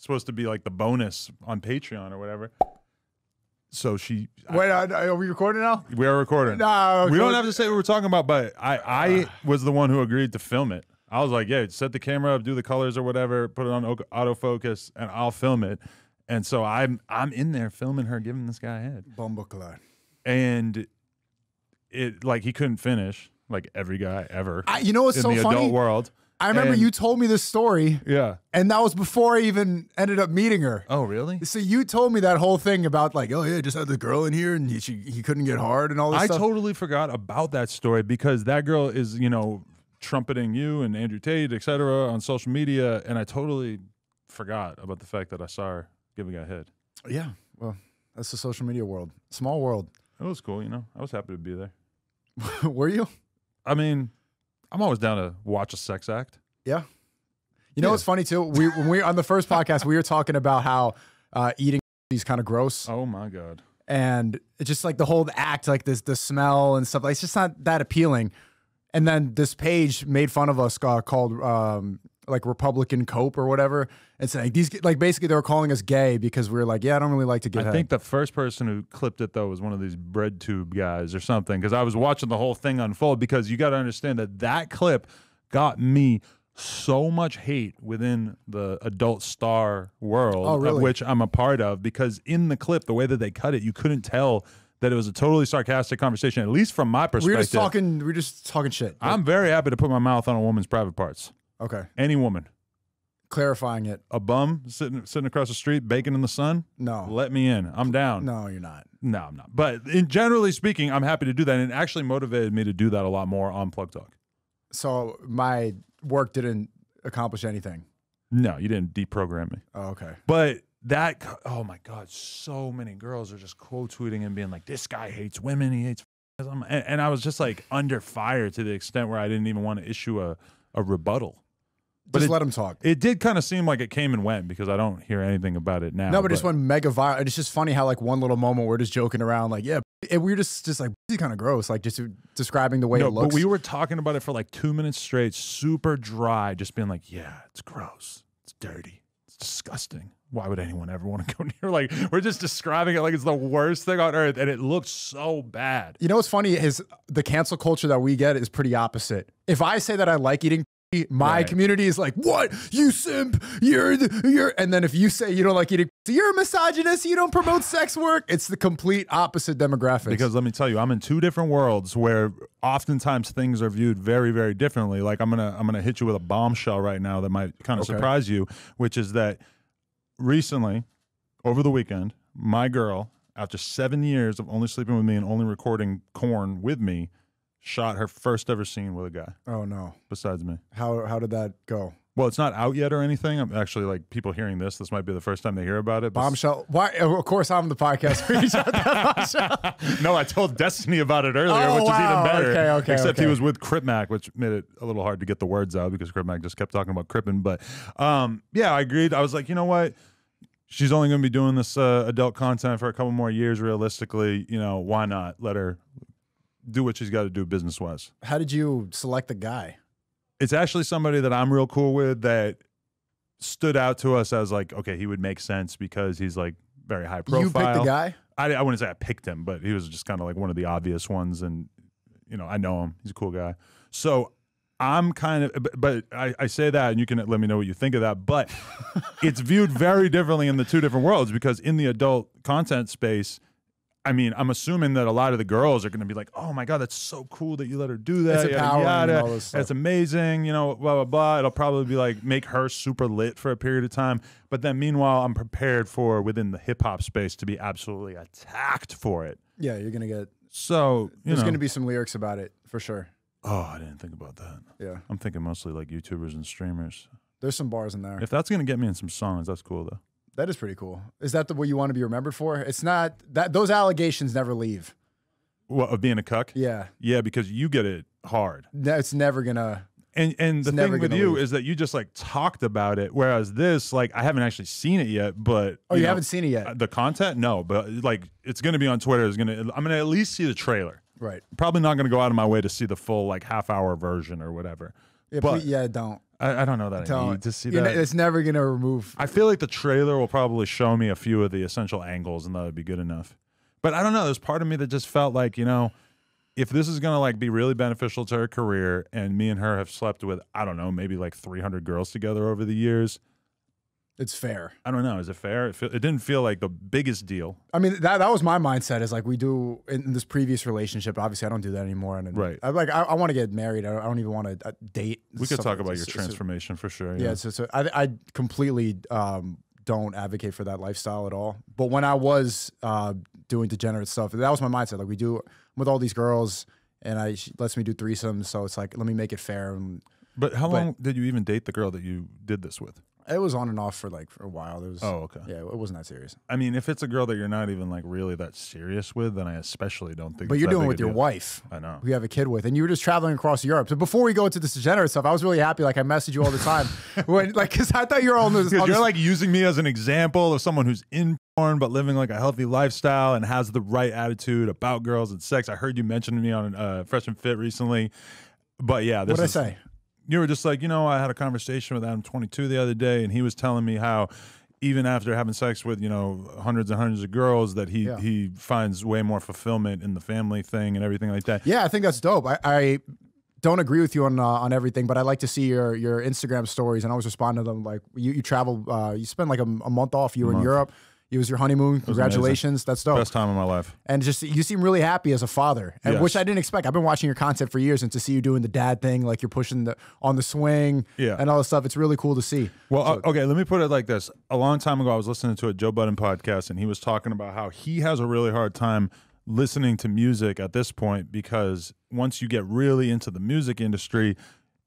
It's supposed to be like the bonus on Patreon or whatever. So she... Wait, are we recording now? We are recording. No, we don't have to say what we're talking about, but I was the one who agreed to film it. I was like, yeah, set the camera up, do the colors or whatever, put it on autofocus, and I'll film it. And so I'm in there filming her giving this guy a head. Bumbleclaw. And it, like, he couldn't finish, like every guy ever. You know what's so funny? In the adult world. I remember you told me this story. Yeah. And that was before I even ended up meeting her. Oh, really? So you told me that whole thing about like, oh, yeah, just had the girl in here and he couldn't get hard and all this stuff. I totally forgot about that story because that girl is, you know, trumpeting you and Andrew Tate, et cetera, on social media. And I totally forgot about the fact that I saw her giving a head. Yeah. Well, that's the social media world. Small world. It was cool, you know. I was happy to be there. Were you? I mean... I'm always down to watch a sex act. Yeah. You know what's funny, too? When we were on the first podcast, we were talking about how eating is kind of gross. Oh, my God. And it's just like the whole act, like this, the smell and stuff. Like, it's just not that appealing. And then this page made fun of us called like Republican Cope or whatever. And saying these, like, basically they were calling us gay because we were like, yeah, I don't really like to get head. I think the first person who clipped it though was one of these bread tube guys or something. Cause I was watching the whole thing unfold because you got to understand that that clip got me so much hate within the adult star world, oh, really? Of which I'm a part of, because in the clip, the way that they cut it, you couldn't tell that it was a totally sarcastic conversation, at least from my perspective. We're just talking shit. I'm very happy to put my mouth on a woman's private parts. Okay. Any woman. Clarifying it. A bum sitting across the street baking in the sun? No. Let me in. I'm down. No, you're not. No, I'm not. But generally speaking, I'm happy to do that. And it actually motivated me to do that a lot more on Plug Talk. So my work didn't accomplish anything? No, you didn't deprogram me. Oh, okay. But that, oh my God, so many girls are just quote tweeting and being like, this guy hates women, he hates f***ism. And I was just like under fire to the extent where I didn't even want to issue a rebuttal. But just let him talk. It did kind of seem like it came and went because I don't hear anything about it now. No, but it just went mega viral. It's just funny how like one little moment we're just joking around like, yeah, and we're just like kind of gross, like just describing the way it looks. But we were talking about it for like 2 minutes straight, super dry, just being like, yeah, it's gross. It's dirty. It's disgusting. Why would anyone ever want to go near? Like, we're just describing it like it's the worst thing on earth, and it looks so bad. You know what's funny is the cancel culture that we get is pretty opposite. If I say that I like eating, my community is like, what? You simp, you're, and then if you say you don't like eating, you're a misogynist, you don't promote sex work. It's the complete opposite demographics. Because let me tell you, I'm in two different worlds where oftentimes things are viewed very, very differently. Like I'm gonna hit you with a bombshell right now that might kind of surprise you, which is that recently, over the weekend, my girl, after 7 years of only sleeping with me and only recording corn with me, shot her first ever scene with a guy. Oh no! Besides me. How did that go? Well, it's not out yet or anything. I'm actually like people hearing this. This might be the first time they hear about it. Bombshell. Why? Of course, I'm the podcast. No, I told Destiny about it earlier, oh, which is even better. Okay. Except he was with Crip Mac, which made it a little hard to get the words out because Crip Mac just kept talking about crippin'. But yeah, I agreed. I was like, you know what? She's only going to be doing this adult content for a couple more years. Realistically, you know, why not let her do what she's got to do business-wise. How did you select the guy? It's actually somebody that I'm real cool with that stood out to us as like, okay, he would make sense because he's like very high profile. You picked the guy? I wouldn't say I picked him, but he was just kind of like one of the obvious ones. And, you know, I know him. He's a cool guy. So I'm kind of, but I say that and you can let me know what you think of that, but it's viewed very differently in the two different worlds because in the adult content space, I mean, I'm assuming that a lot of the girls are going to be like, oh my God, that's so cool that you let her do that. It's empowering and all this stuff. That's amazing, you know, blah, blah, blah. It'll probably be like, make her super lit for a period of time. But then meanwhile, I'm prepared for within the hip hop space to be absolutely attacked for it. Yeah, you're going to get, so there's going to be some lyrics about it for sure. Oh, I didn't think about that. Yeah. I'm thinking mostly like YouTubers and streamers. There's some bars in there. If that's going to get me in some songs, that's cool though. That is pretty cool. Is that the way you want to be remembered for? It's not that those allegations never leave. What, of being a cuck? Yeah. Yeah, because you get it hard. No, it's never gonna. And the thing with you is that you just like talked about it, whereas this, like, I haven't actually seen it yet, but oh, you haven't seen it yet. The content, no, but like it's gonna be on Twitter. I'm gonna at least see the trailer. Right. Probably not gonna go out of my way to see the full like half-hour version or whatever. Yeah, but, yeah, don't. I don't know that I need to see that. It's never going to remove. I feel like the trailer will probably show me a few of the essential angles, and that would be good enough. But I don't know. There's part of me that just felt like, you know, if this is going to like be really beneficial to her career, and me and her have slept with, I don't know, maybe like 300 girls together over the years. It's fair. I don't know. Is it fair? It didn't feel like the biggest deal. I mean, that was my mindset. Is like we do in this previous relationship. Obviously, I don't do that anymore. And right. I want to get married. I don't even want to date. We could talk about your transformation for sure. Yeah. So I completely don't advocate for that lifestyle at all. But when I was doing degenerate stuff, that was my mindset. Like we do I'm with all these girls, and she lets me do threesomes. So it's like, let me make it fair. And, but how long did you even date the girl that you did this with? It was on and off for like for a while. There was, oh, okay. Yeah, it wasn't that serious. I mean, if it's a girl that you're not even like really that serious with, then I especially don't think. But you're doing it with your wife. I know. Who you have a kid with, and you were just traveling across Europe. So before we go into this degenerate stuff, I was really happy. Like I messaged you all the time, when like because I thought you were all. You're like using me as an example of someone who's in porn but living like a healthy lifestyle and has the right attitude about girls and sex. I heard you mention me on Fresh and Fit recently, but yeah, this what did I say? You were just like, you know, I had a conversation with Adam 22 the other day, and he was telling me how even after having sex with, you know, hundreds and hundreds of girls, that he finds way more fulfillment in the family thing and everything like that. Yeah, I think that's dope. I don't agree with you on everything, but I like to see your Instagram stories, and I always respond to them like, you travel, you spend like a month off, you were in Europe. It was your honeymoon. Congratulations. That's dope. Best time of my life. And just you seem really happy as a father, and yes. Which I didn't expect. I've been watching your content for years, and to see you doing the dad thing, like you're pushing on the swing and all this stuff, it's really cool to see. Well, so, okay, let me put it like this. A long time ago, I was listening to a Joe Budden podcast, and he was talking about how he has a really hard time listening to music at this point because once you get really into the music industry,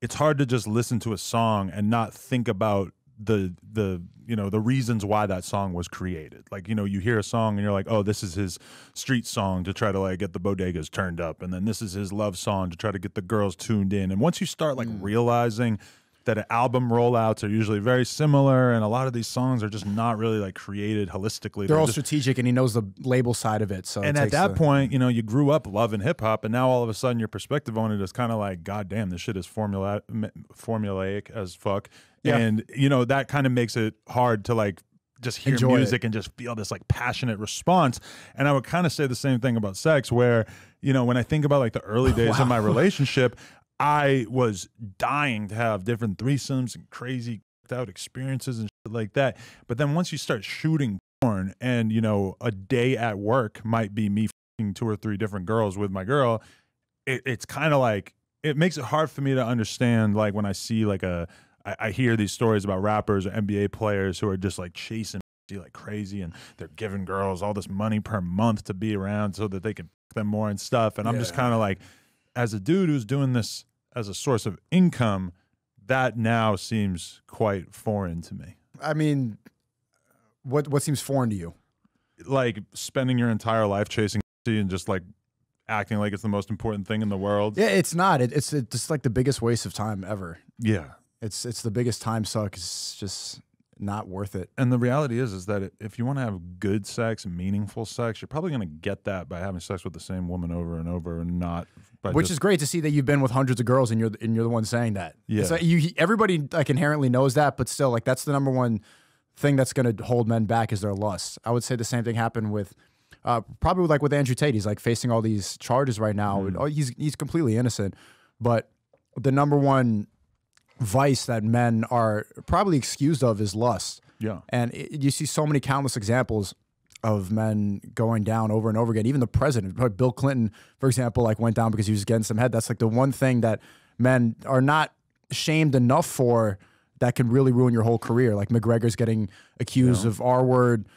it's hard to just listen to a song and not think about the reasons why that song was created. Like, you know, you hear a song and you're like, oh, this is his street song to try to like get the bodegas turned up, and then this is his love song to try to get the girls tuned in. And once you start like realizing that album rollouts are usually very similar, and a lot of these songs are just not really like created holistically. They're all just strategic, and he knows the label side of it. So and at that point, you know, you grew up loving hip hop, and now all of a sudden your perspective on it is kind of like, God damn, this shit is formulaic as fuck. Yeah. And you know, that kind of makes it hard to like just hear music and just feel this like passionate response. And I would kind of say the same thing about sex, where, you know, when I think about like the early days of my relationship, I was dying to have different threesomes and crazy out experiences and shit like that. But then once you start shooting porn, and, you know, a day at work might be me fucking 2 or 3 different girls with my girl, it's kind of like, it makes it hard for me to understand. Like when I see like I hear these stories about rappers or NBA players who are just like chasing like crazy, and they're giving girls all this money per month to be around so that they can fuck them more and stuff. And I'm just kind of like, as a dude who's doing this as a source of income, that now seems quite foreign to me. I mean, what seems foreign to you? Like spending your entire life chasing and just like acting like it's the most important thing in the world. Yeah, it's not. It's just like the biggest waste of time ever. Yeah, it's the biggest time suck. It's just not worth it. And the reality is that if you want to have good sex, meaningful sex, you're probably going to get that by having sex with the same woman over and over, and not by which is great to see that you've been with hundreds of girls, and you're the one saying that. Yeah, like everybody like inherently knows that, but still, like that's the number one thing that's going to hold men back is their lust. I would say the same thing happened with probably like with Andrew Tate. He's like facing all these charges right now. Mm. He's completely innocent, but the number one vice that men are probably excused of is lust. Yeah. And you see so many countless examples of men going down over and over again. Even the president, like Bill Clinton, for example, like went down because he was getting some head. That's like the one thing that men are not shamed enough for that can really ruin your whole career. Like McGregor's getting accused of R-word.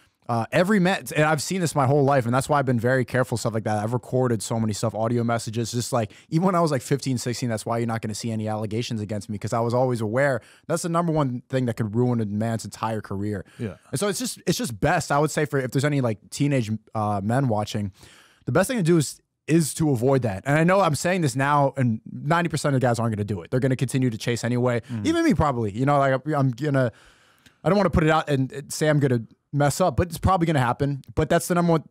Every man, and I've seen this my whole life, and that's why I've been very careful, stuff like that. I've recorded so many stuff, audio messages, just like, even when I was like 15, 16, that's why you're not going to see any allegations against me, because I was always aware that's the number one thing that could ruin a man's entire career. Yeah. And so it's just best, I would say, for if there's any like teenage men watching, the best thing to do is to avoid that. And I know I'm saying this now, and 90% of the guys aren't going to do it. They're going to continue to chase anyway. Mm. Even me, probably, you know, like I don't want to put it out and say I'm going to mess up, but it's probably going to happen. But that's the number one.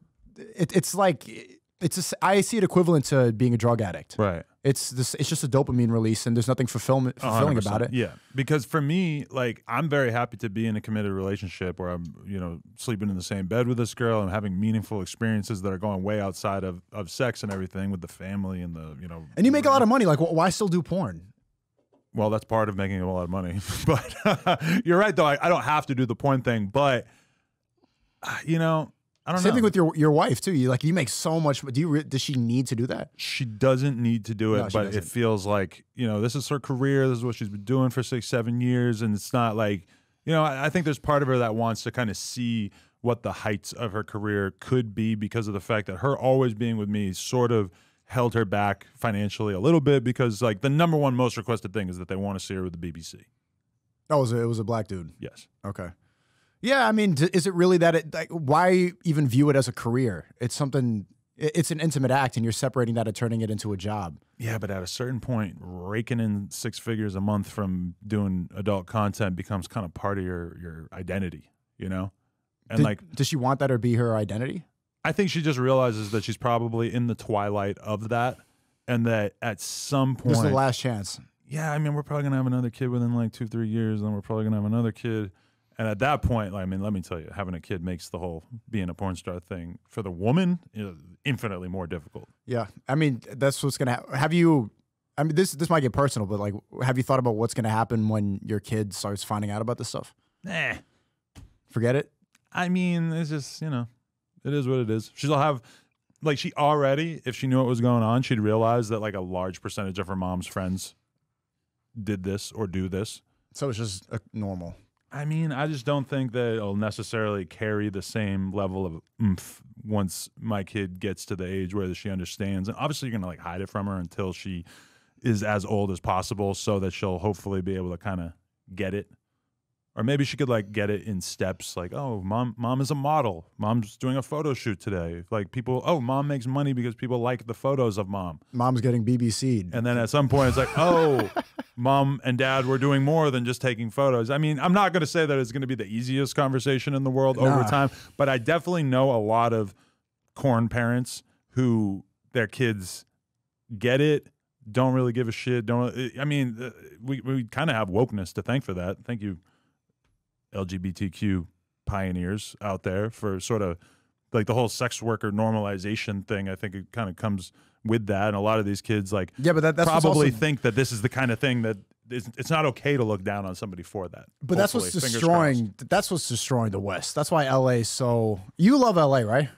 I see it equivalent to being a drug addict. Right. It's just a dopamine release, and there's nothing fulfilling about it. Yeah, because for me, like, I'm very happy to be in a committed relationship where I'm, you know, sleeping in the same bed with this girl and having meaningful experiences that are going way outside of sex and everything, with the family and the, you know. And you make a lot of money. Like, why still do porn? Well, that's part of making a lot of money. But you're right, though. I don't have to do the porn thing, but you know. Same thing with your wife too. You like, you make so much. Does she need to do that? She doesn't need to do it, no, but it feels like, you know, this is her career. This is what she's been doing for 6, 7 years, and it's not like, you know. I think there's part of her that wants to kind of see what the heights of her career could be, because of the fact that her always being with me sort of held her back financially a little bit, because like the #1 most requested thing is that they want to see her with the BBC. Oh, it was a black dude. Yes. Okay. Yeah, I mean, is it really that? Like, why even view it as a career? It's something. It's an intimate act, and you're separating that and turning it into a job. Yeah, but at a certain point, raking in 6 figures a month from doing adult content becomes kind of part of your identity, you know. And like, does she want that or be her identity? I think she just realizes that she's probably in the twilight of that, and that at some point, this is the last chance. Yeah, I mean, we're probably gonna have another kid within like 2, 3 years, and we're probably gonna have another kid. And at that point, I mean, let me tell you, having a kid makes the whole being a porn star thing for the woman infinitely more difficult. Yeah, I mean, that's what's gonna happen. Have you? I mean, this might get personal, but like, have you thought about what's gonna happen when your kid starts finding out about this stuff? Nah, forget it. I mean, it's just, you know, it is what it is. She'll have, like, she already, if she knew what was going on, she'd realize that like a large percentage of her mom's friends did this or do this. So it's just normal. I mean, I just don't think that it'll necessarily carry the same level of oomph once my kid gets to the age where she understands. And obviously, you're gonna like hide it from her until she is as old as possible, so that she'll hopefully be able to kind of get it, or maybe she could like get it in steps. Like, oh, mom is a model. Mom's doing a photo shoot today. Like people, oh, mom makes money because people like the photos of mom. Mom's getting BBC'd. And then at some point, it's like, oh. Mom and dad were doing more than just taking photos. I mean, I'm not going to say that it's going to be the easiest conversation in the world over time, but I definitely know a lot of corn parents who their kids get it, don't really give a shit. Don't. I mean, we kind of have wokeness to thank for that. Thank you, LGBTQ pioneers out there, for sort of like the whole sex worker normalization thing. I think it kind of comes with that, and a lot of these kids, like, yeah, but that's probably also think that this is the kind of thing that it's not okay to look down on somebody for that. But hopefully, that's what's destroying the West. That's why LA's so. You love LA, right?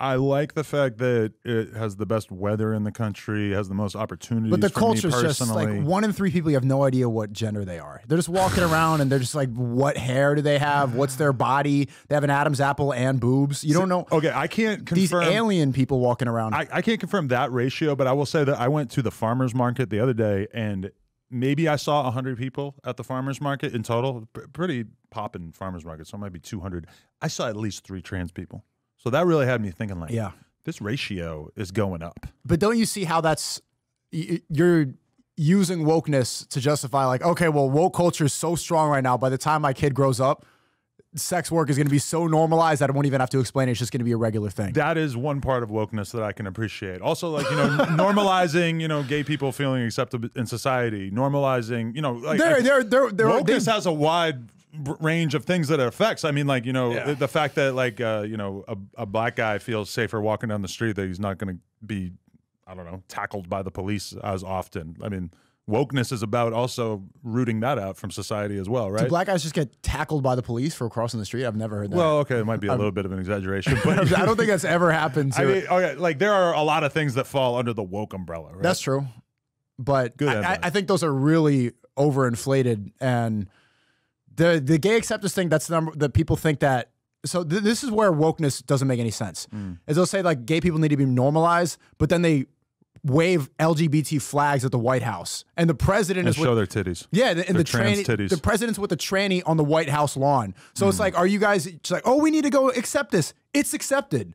I like the fact that it has the best weather in the country, has the most opportunities. But the culture's just like 1 in 3 people. You have no idea what gender they are. They're just walking around, and they're just like, what hair do they have? What's their body? They have an Adam's apple and boobs. You don't know. Okay, I can't confirm. These alien people walking around. I can't confirm that ratio, but I will say that I went to the farmer's market the other day, and maybe I saw 100 people at the farmer's market in total. Pretty poppin' farmer's market, so it might be 200. I saw at least 3 trans people. So that really had me thinking, like, yeah, this ratio is going up. But don't you see how that's, you're using wokeness to justify, like, okay, well, woke culture is so strong right now. By the time my kid grows up, sex work is going to be so normalized that I won't even have to explain it. It's just going to be a regular thing. That is one part of wokeness that I can appreciate. Also, like, you know, normalizing, you know, gay people feeling acceptable in society, normalizing, you know, like, wokeness has a wide range of things that it affects. I mean, like, you know, the fact that, like, you know, a black guy feels safer walking down the street, that he's not going to be, I don't know, tackled by the police as often. I mean, wokeness is about also rooting that out from society as well, right? Do black guys just get tackled by the police for crossing the street? I've never heard that. Well, okay, it might be a little bit of an exaggeration, but I don't think that's ever happened to it. Okay, like, there are a lot of things that fall under the woke umbrella, right? That's true. But I think those are really overinflated, and the gay acceptance thing, that's the number that people think that. So this is where wokeness doesn't make any sense. Is they'll say, like, gay people need to be normalized, but then they wave LGBT flags at the White House, and the president is show their titties. Yeah, and the tranny titties. The president's with the tranny on the White House lawn. So it's like, are you guys just like, oh, we need to go accept this? It's accepted.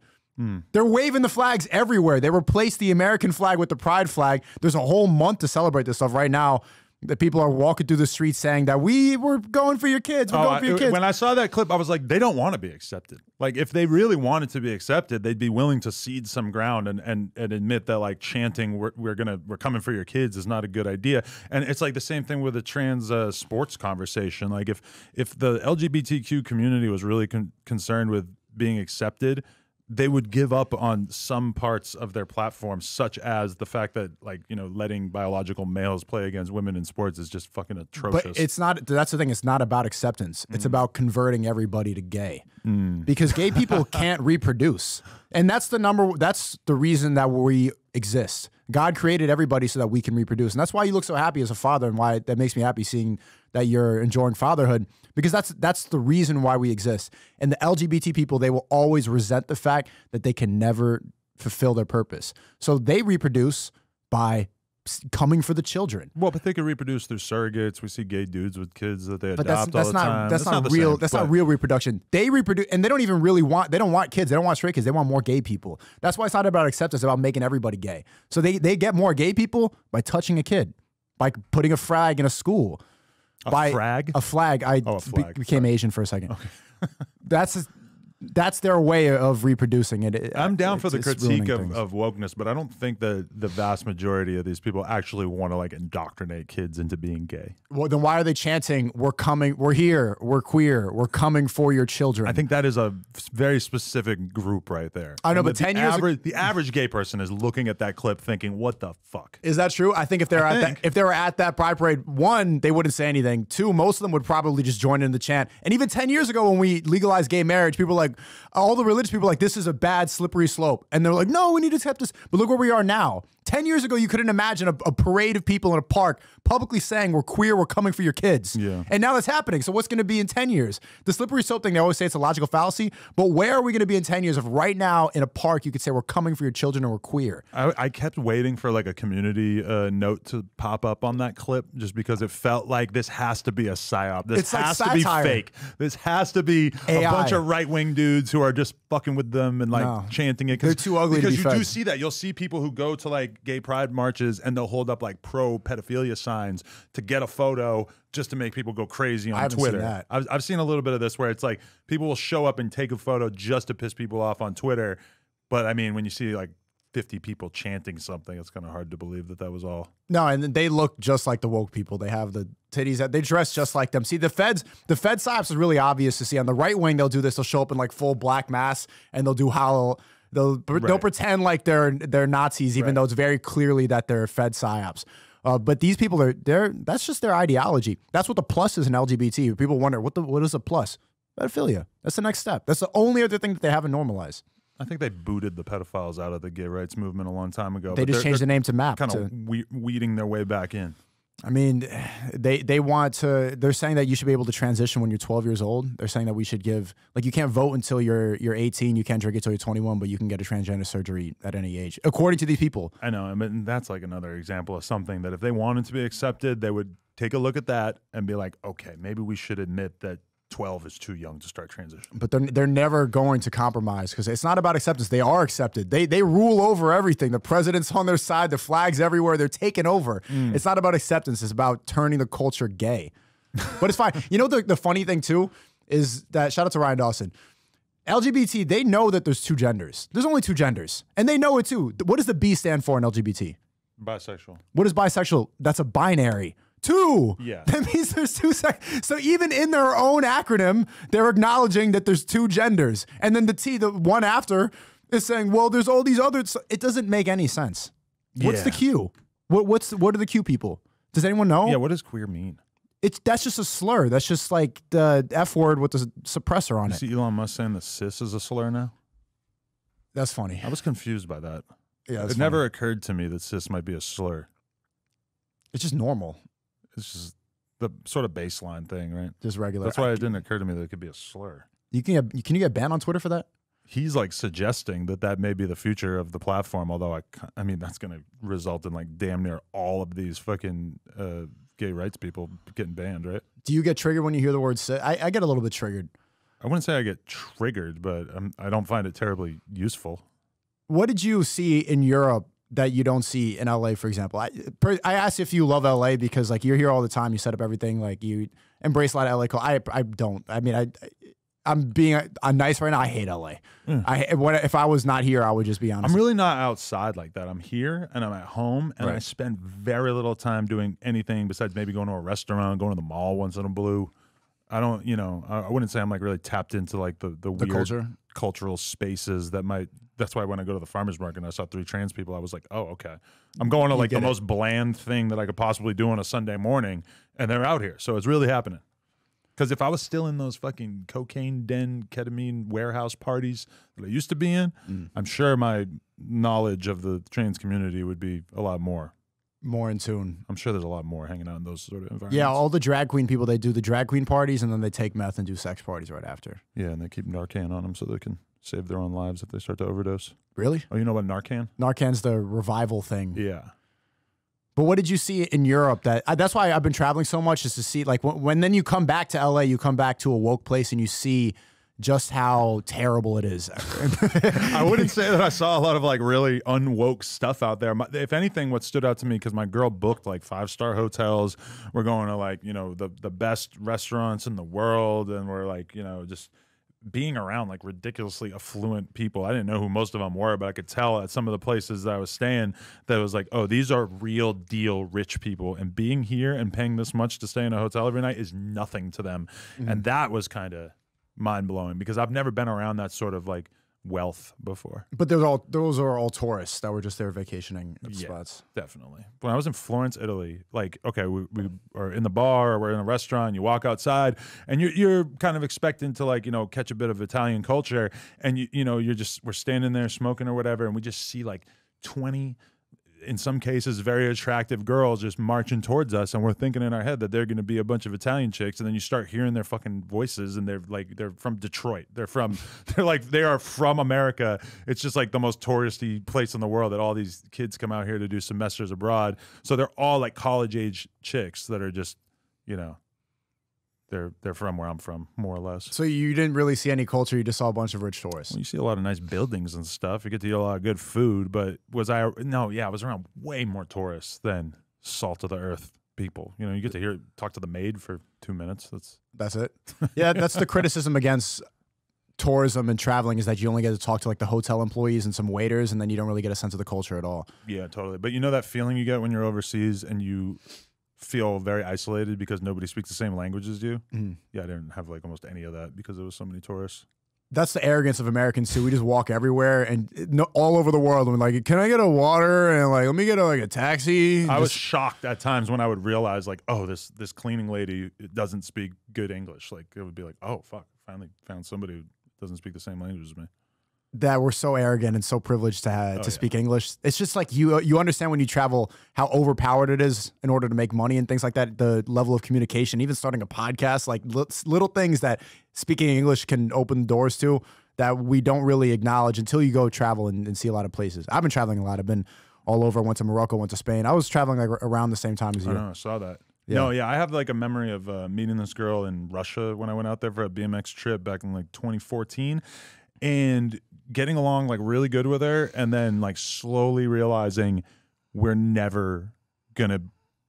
They're waving the flags everywhere. They replaced the American flag with the pride flag. There's a whole month to celebrate this stuff right now. that people are walking through the streets saying that we were going for your kids. We're going for your kids. When I saw that clip, I was like, they don't want to be accepted. Like, if they really wanted to be accepted, they'd be willing to cede some ground and admit that, like, chanting we're coming for your kids is not a good idea. And it's like the same thing with the trans sports conversation. Like, if the LGBTQ community was really concerned with being accepted, they would give up on some parts of their platform, such as the fact that, like, you know, letting biological males play against women in sports is just fucking atrocious. But it's not, that's the thing, it's not about acceptance. It's about converting everybody to gay. Because gay people can't reproduce. And that's the number, that's the reason that we exist. God created everybody so that we can reproduce. And that's why you look so happy as a father, and why that makes me happy seeing that you're enjoying fatherhood, because that's the reason why we exist. And the LGBT people, they will always resent the fact that they can never fulfill their purpose. So they reproduce by coming for the children. Well, but they can reproduce through surrogates. We see gay dudes with kids that they adopt all the time. That's not real reproduction. They reproduce, and they don't even really want, they don't want kids. They don't want straight kids. They want more gay people. That's why it's not about acceptance, it's about making everybody gay. So they get more gay people by touching a kid, by putting a flag in a school. A flag? A flag. I became Asian for a second. Okay. That's their way of reproducing it. I'm down for the critique of wokeness, but I don't think that the vast majority of these people actually want to, like, indoctrinate kids into being gay. Well, then why are they chanting, we're coming, we're here, we're queer, we're coming for your children? I think that is a very specific group right there. I know, but the average gay person is looking at that clip thinking, what the fuck? Is that true? I think if they were at that pride parade, one, they wouldn't say anything. Two, most of them would probably just join in the chant. And even 10 years ago when we legalized gay marriage, people were like, all the religious people are like, this is a bad slippery slope, and they're like, no, we need to accept this. But look where we are now. 10 years ago, you couldn't imagine a parade of people in a park publicly saying, we're queer, we're coming for your kids. Yeah. And now that's happening. So what's going to be in 10 years? The slippery slope thing, they always say it's a logical fallacy, but where are we going to be in 10 years if right now in a park you could say we're coming for your children and we're queer? I kept waiting for, like, a community note to pop up on that clip, just because it felt like this has to be a psyop. This has to be fake. This has to be a bunch of right-wing dudes who are just fucking with them and, like, chanting it. They're too ugly to be fed. Because you do see that. You'll see people who go to, like, gay pride marches and they'll hold up, like, pro-pedophilia signs to get a photo just to make people go crazy on Twitter. I've seen a little bit of this where it's like people will show up and take a photo just to piss people off on Twitter. But, I mean, when you see, like, 50 people chanting something, it's kind of hard to believe that that was all. No, and they look just like the woke people. They have the titties, they dress just like them. See, the Fed psyops is really obvious to see. On the right wing, they'll do this. They'll show up in, like, full black mass, and they'll do howl. They'll pretend like they're Nazis, even though it's very clearly that they're Fed psyops. But these people that's just their ideology. That's what the plus is in LGBT. People wonder what is a plus? Pedophilia. That's the next step. That's the only other thing that they haven't normalized. I think they booted the pedophiles out of the gay rights movement a long time ago. They just changed the name to MAP. Kind of weeding their way back in. I mean, they want to. They're saying that you should be able to transition when you're 12 years old. They're saying that we should give, like, you can't vote until you're 18. You can't drink until you're 21, but you can get a transgender surgery at any age, according to these people. I know. I mean, that's, like, another example of something that if they wanted to be accepted, they would take a look at that and be like, okay, maybe we should admit that 12 is too young to start transitioning. But they're never going to compromise, because it's not about acceptance. They are accepted. They rule over everything. The president's on their side. The flag's everywhere. They're taking over. It's not about acceptance. It's about turning the culture gay. But it's fine. You know, the funny thing, too, is that, shout out to Ryan Dawson, LGBT, they know that there's two genders. There's only two genders. And they know it, too. What does the B stand for in LGBT? Bisexual. What is bisexual? That's a binary. Two. Yeah. That means there's two. So even in their own acronym, they're acknowledging that there's two genders. And then the T, the one after, is saying, well, there's all these others. It doesn't make any sense. Yeah. What's the Q? What are the Q people? Does anyone know? Yeah. What does queer mean? That's just a slur. That's just like the F word with the suppressor on it. You see Elon Musk saying that cis is a slur now? That's funny. I was confused by that. Yeah. It never occurred to me that cis might be a slur. It's just normal. It's just the sort of baseline thing, right? Just regular. That's why it didn't occur to me that it could be a slur. Can you get banned on Twitter for that? He's, like, suggesting that may be the future of the platform, although I mean, that's going to result in, like, damn near all of these fucking gay rights people getting banned, right? Do you get triggered when you hear the word cis? I get a little bit triggered. I wouldn't say I get triggered, but I don't find it terribly useful. What did you see in Europe that you don't see in LA, for example. I asked if you love LA because like you're here all the time, you set up everything, like you embrace a lot of LA culture. I don't. I mean, I'm being nice right now. I hate LA. Mm. If I was not here, I would just be honest. I'm really not outside like that. I'm here and I'm at home, and I spend very little time doing anything besides maybe going to a restaurant, going to the mall once in a blue. I don't, you know, I wouldn't say I'm like really tapped into like the weird cultural spaces that might. That's why when I go to the farmer's market and I saw 3 trans people, I was like, oh, okay. I'm going to like the most bland thing that I could possibly do on a Sunday morning, and they're out here. So it's really happening. Because if I was still in those fucking cocaine den, ketamine warehouse parties that I used to be in, I'm sure my knowledge of the trans community would be a lot more. More in tune. I'm sure there's a lot more hanging out in those sort of environments. Yeah, all the drag queen people, they do the drag queen parties, and then they take meth and do sex parties right after. Yeah, and they keep Narcan on them so they can save their own lives if they start to overdose. Really? Oh, you know about Narcan? Narcan's the revival thing. Yeah. But what did you see in Europe? That's why I've been traveling so much, is to see, like, when then you come back to LA, you come back to a woke place and you see just how terrible it is. I wouldn't say that I saw a lot of, like, really unwoke stuff out there. If anything, what stood out to me, because my girl booked, like, 5-star hotels. We're going to, like, you know, the best restaurants in the world, and we're, like, you know, just being around, like, ridiculously affluent people. I didn't know who most of them were, but I could tell at some of the places that I was staying that it was like, oh, these are real deal rich people, and being here and paying this much to stay in a hotel every night is nothing to them. Mm-hmm. And that was kind of mind-blowing, because I've never been around that sort of like wealth before. But those are all tourists that were just there vacationing at spots. Definitely. When I was in Florence, Italy, like, okay, we are in the bar, or we're in a restaurant, you walk outside and you're kind of expecting to, like, you know, catch a bit of Italian culture, and you know, we're standing there smoking or whatever, and we just see like 20, in some cases, very attractive girls just marching towards us, and we're thinking in our head that they're going to be a bunch of Italian chicks, and then you start hearing their fucking voices, and they're like, they're from Detroit, they are from America. It's just like the most touristy place in the world that all these kids come out here to do semesters abroad. So they're all like college age chicks that are just, you know, they're from where I'm from, more or less. So you didn't really see any culture. You just saw a bunch of rich tourists. Well, you see a lot of nice buildings and stuff. You get to eat a lot of good food. But I was around way more tourists than salt of the earth people. You know, you get to talk to the maid for 2 minutes. That's it. Yeah, that's the criticism against tourism and traveling, is that you only get to talk to like the hotel employees and some waiters, and then you don't really get a sense of the culture at all. Yeah, totally. But you know that feeling you get when you're overseas and you feel very isolated because nobody speaks the same language as you. Mm. Yeah, I didn't have like almost any of that because there was so many tourists. That's the arrogance of Americans too. We just walk everywhere and all over the world. And we're like, can I get a water? And like, let me get a taxi. I was shocked at times when I would realize like, oh, this cleaning lady doesn't speak good English. Like it would be like, oh fuck, finally found somebody who doesn't speak the same language as me. That we're so arrogant and so privileged to speak English. It's just like you understand when you travel how overpowered it is in order to make money and things like that. The level of communication, even starting a podcast, like little things that speaking English can open doors to that we don't really acknowledge until you go travel and see a lot of places. I've been traveling a lot. I've been all over. I went to Morocco, went to Spain. I was traveling like around the same time as you. I saw that. Yeah. No, yeah, I have like a memory of meeting this girl in Russia when I went out there for a BMX trip back in like 2014, and getting along like really good with her, and then like slowly realizing we're never gonna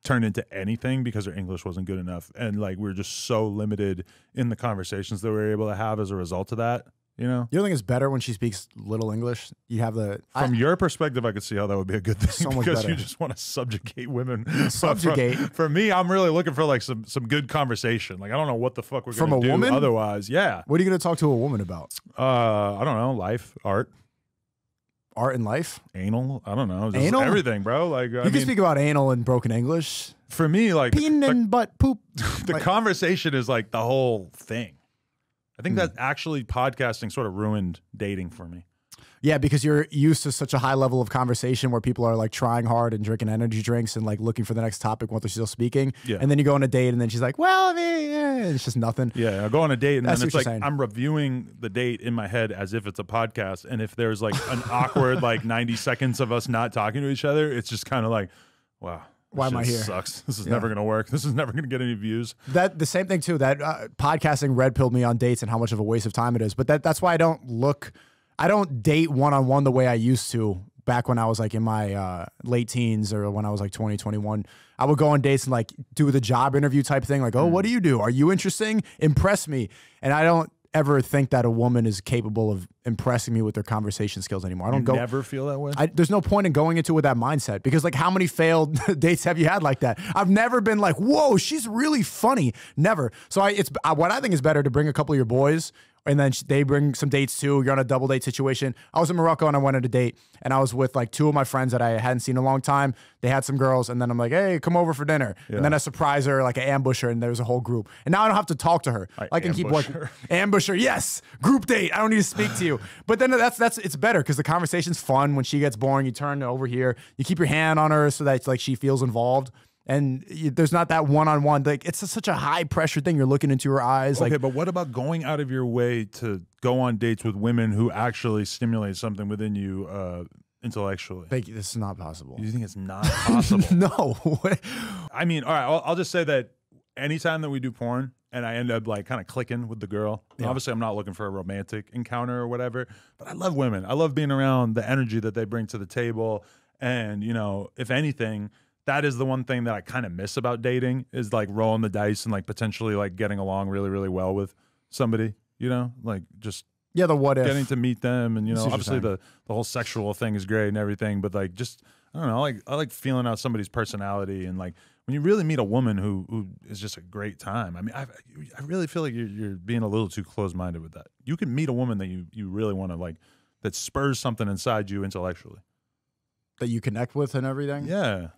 turn into anything because her English wasn't good enough, and like we're just so limited in the conversations that we were able to have as a result of that. You know, you don't think it's better when she speaks little English? You have the from your perspective, I could see how that would be a good thing, so because you just want to subjugate women. Subjugate. For me, I'm really looking for like some good conversation. Like I don't know what the fuck we're gonna do woman? Otherwise. Yeah. What are you gonna talk to a woman about? I don't know. Life, art. Art and life? Anal? I don't know. Just anal? Everything, bro. Like I mean, can speak about anal in broken English. For me, like peen and butt poop. The like, conversation is like the whole thing. I think that actually podcasting sort of ruined dating for me. Yeah, because you're used to such a high level of conversation where people are like trying hard and drinking energy drinks and like looking for the next topic while they're still speaking. Yeah. And then you go on a date and then she's like, well, I mean, yeah, it's just nothing. Yeah, I go on a date and then it's like I'm reviewing the date in my head as if it's a podcast. And if there's like an awkward like 90 seconds of us not talking to each other, it's just kind of like, wow. Why am I here? Sucks. This is never going to work. This is never going to get any views. The same thing too, that podcasting red pilled me on dates and how much of a waste of time it is. But that's why I don't date one-on-one the way I used to back when I was like in my late teens or when I was like 20, 21, I would go on dates and like do the job interview type thing. Like, oh, what do you do? Are you interesting? Impress me. And I don't ever think that a woman is capable of impressing me with their conversation skills anymore. I don't never feel that way. There's no point in going into it with that mindset, because like, how many failed dates have you had like that? I've never been like, whoa, she's really funny. Never. So what I think is better to bring a couple of your boys, and then they bring some dates too. You're on a double date situation. I was in Morocco and I went on a date, and I was with like two of my friends that I hadn't seen in a long time. They had some girls, and then I'm like, hey, come over for dinner. Yeah. And then I surprise her, like I ambush her, and there's a whole group. And now I don't have to talk to her. I can keep working. Ambush her, yes. Group date. I don't need to speak to you. But then it's better because the conversation's fun. When she gets boring, you turn over here. You keep your hand on her so that it's like she feels involved. And there's not that one-on-one. Like, it's such a high-pressure thing. You're looking into her eyes. Okay, like, but what about going out of your way to go on dates with women who actually stimulate something within you intellectually? Thank you. This is not possible. You think it's not possible? No. I mean, all right, I'll just say that anytime that we do porn and I end up like kind of clicking with the girl, yeah. Obviously I'm not looking for a romantic encounter or whatever, but I love women. I love being around the energy that they bring to the table. And, you know, if anything, that is the one thing that I kind of miss about dating, is like rolling the dice and like potentially like getting along really, really well with somebody, you know, like just yeah, the what if, getting to meet them. And, you know, obviously the whole sexual thing is great and everything, but like, just, I don't know, like, I like feeling out somebody's personality. And like when you really meet a woman who is just a great time, I mean, I really feel like you're being a little too close-minded with that. You can meet a woman that you really want to like, that spurs something inside you intellectually, that you connect with and everything. Yeah.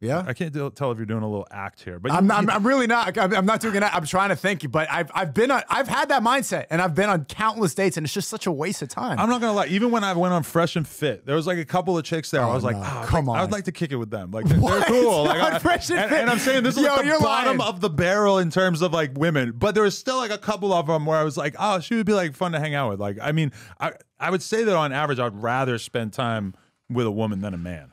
Yeah, I can't tell if you're doing a little act here, but I'm really not. I'm not doing an act. I'm trying to think, but I've had that mindset, and I've been on countless dates, and it's just such a waste of time. I'm not gonna lie. Even when I went on Fresh and Fit, there was like a couple of chicks there. Oh, I was like, oh, come on, I would like to kick it with them. Like they're cool. Like, and I'm saying this is like the bottom of the barrel in terms of like women, but there was still like a couple of them where I was like, oh, she would be like fun to hang out with. Like, I mean, I would say that on average, I'd rather spend time with a woman than a man.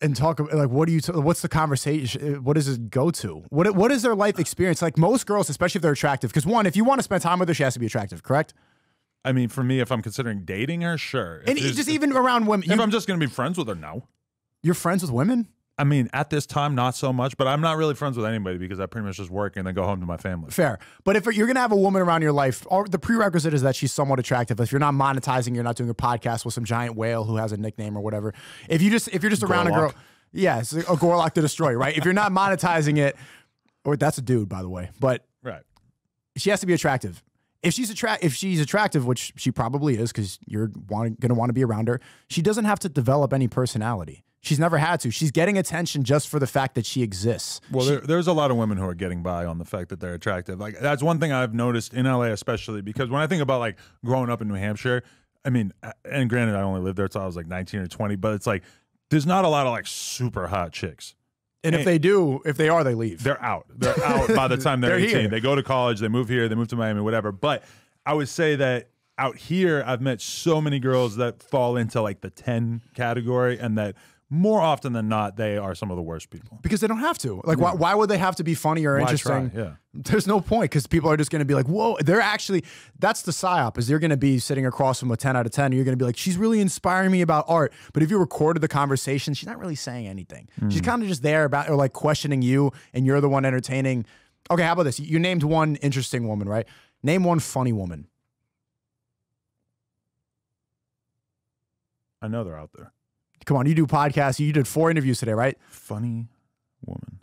And talk about like, what's the conversation? What does it go to? What is their life experience? Like most girls, especially if they're attractive, because one, if you want to spend time with her, she has to be attractive, correct? I mean, for me, if I'm considering dating her, sure. And just even around women. If I'm just going to be friends with her, no. You're friends with women? I mean, at this time, not so much, but I'm not really friends with anybody because I pretty much just work and then go home to my family. Fair. But if you're going to have a woman around your life, the prerequisite is that she's somewhat attractive. If you're not monetizing, you're not doing a podcast with some giant whale who has a nickname or whatever. If you're just around a girl. Yeah, it's a Gorlock the Destroyer, right? If you're not monetizing it, or that's a dude, by the way, but right. She has to be attractive. If she's attractive, which she probably is because you're going to want to be around her, she doesn't have to develop any personality. She's never had to. She's getting attention just for the fact that she exists. Well, there's a lot of women who are getting by on the fact that they're attractive. Like that's one thing I've noticed in LA especially, because when I think about like growing up in New Hampshire, I mean, and granted I only lived there until I was like 19 or 20, but it's like there's not a lot of like super hot chicks. And if they do, if they are, they leave. They're out. They're out by the time they're 18. Here. They go to college, they move here, they move to Miami, whatever. But I would say that out here I've met so many girls that fall into like the 10 category, and that more often than not, they are some of the worst people. Because they don't have to. Like, yeah. Why would they have to be funny or interesting? Try? Yeah. There's no point, because people are just going to be like, whoa, they're actually, that's the psyop, is you're going to be sitting across from a 10 out of 10, and you're going to be like, she's really inspiring me about art. But if you recorded the conversation, she's not really saying anything. Mm. She's kind of just there about, or like questioning you, and you're the one entertaining. Okay, how about this? You named one interesting woman, right? Name one funny woman. I know they're out there. Come on, you do podcasts. You did 4 interviews today, right? Funny woman.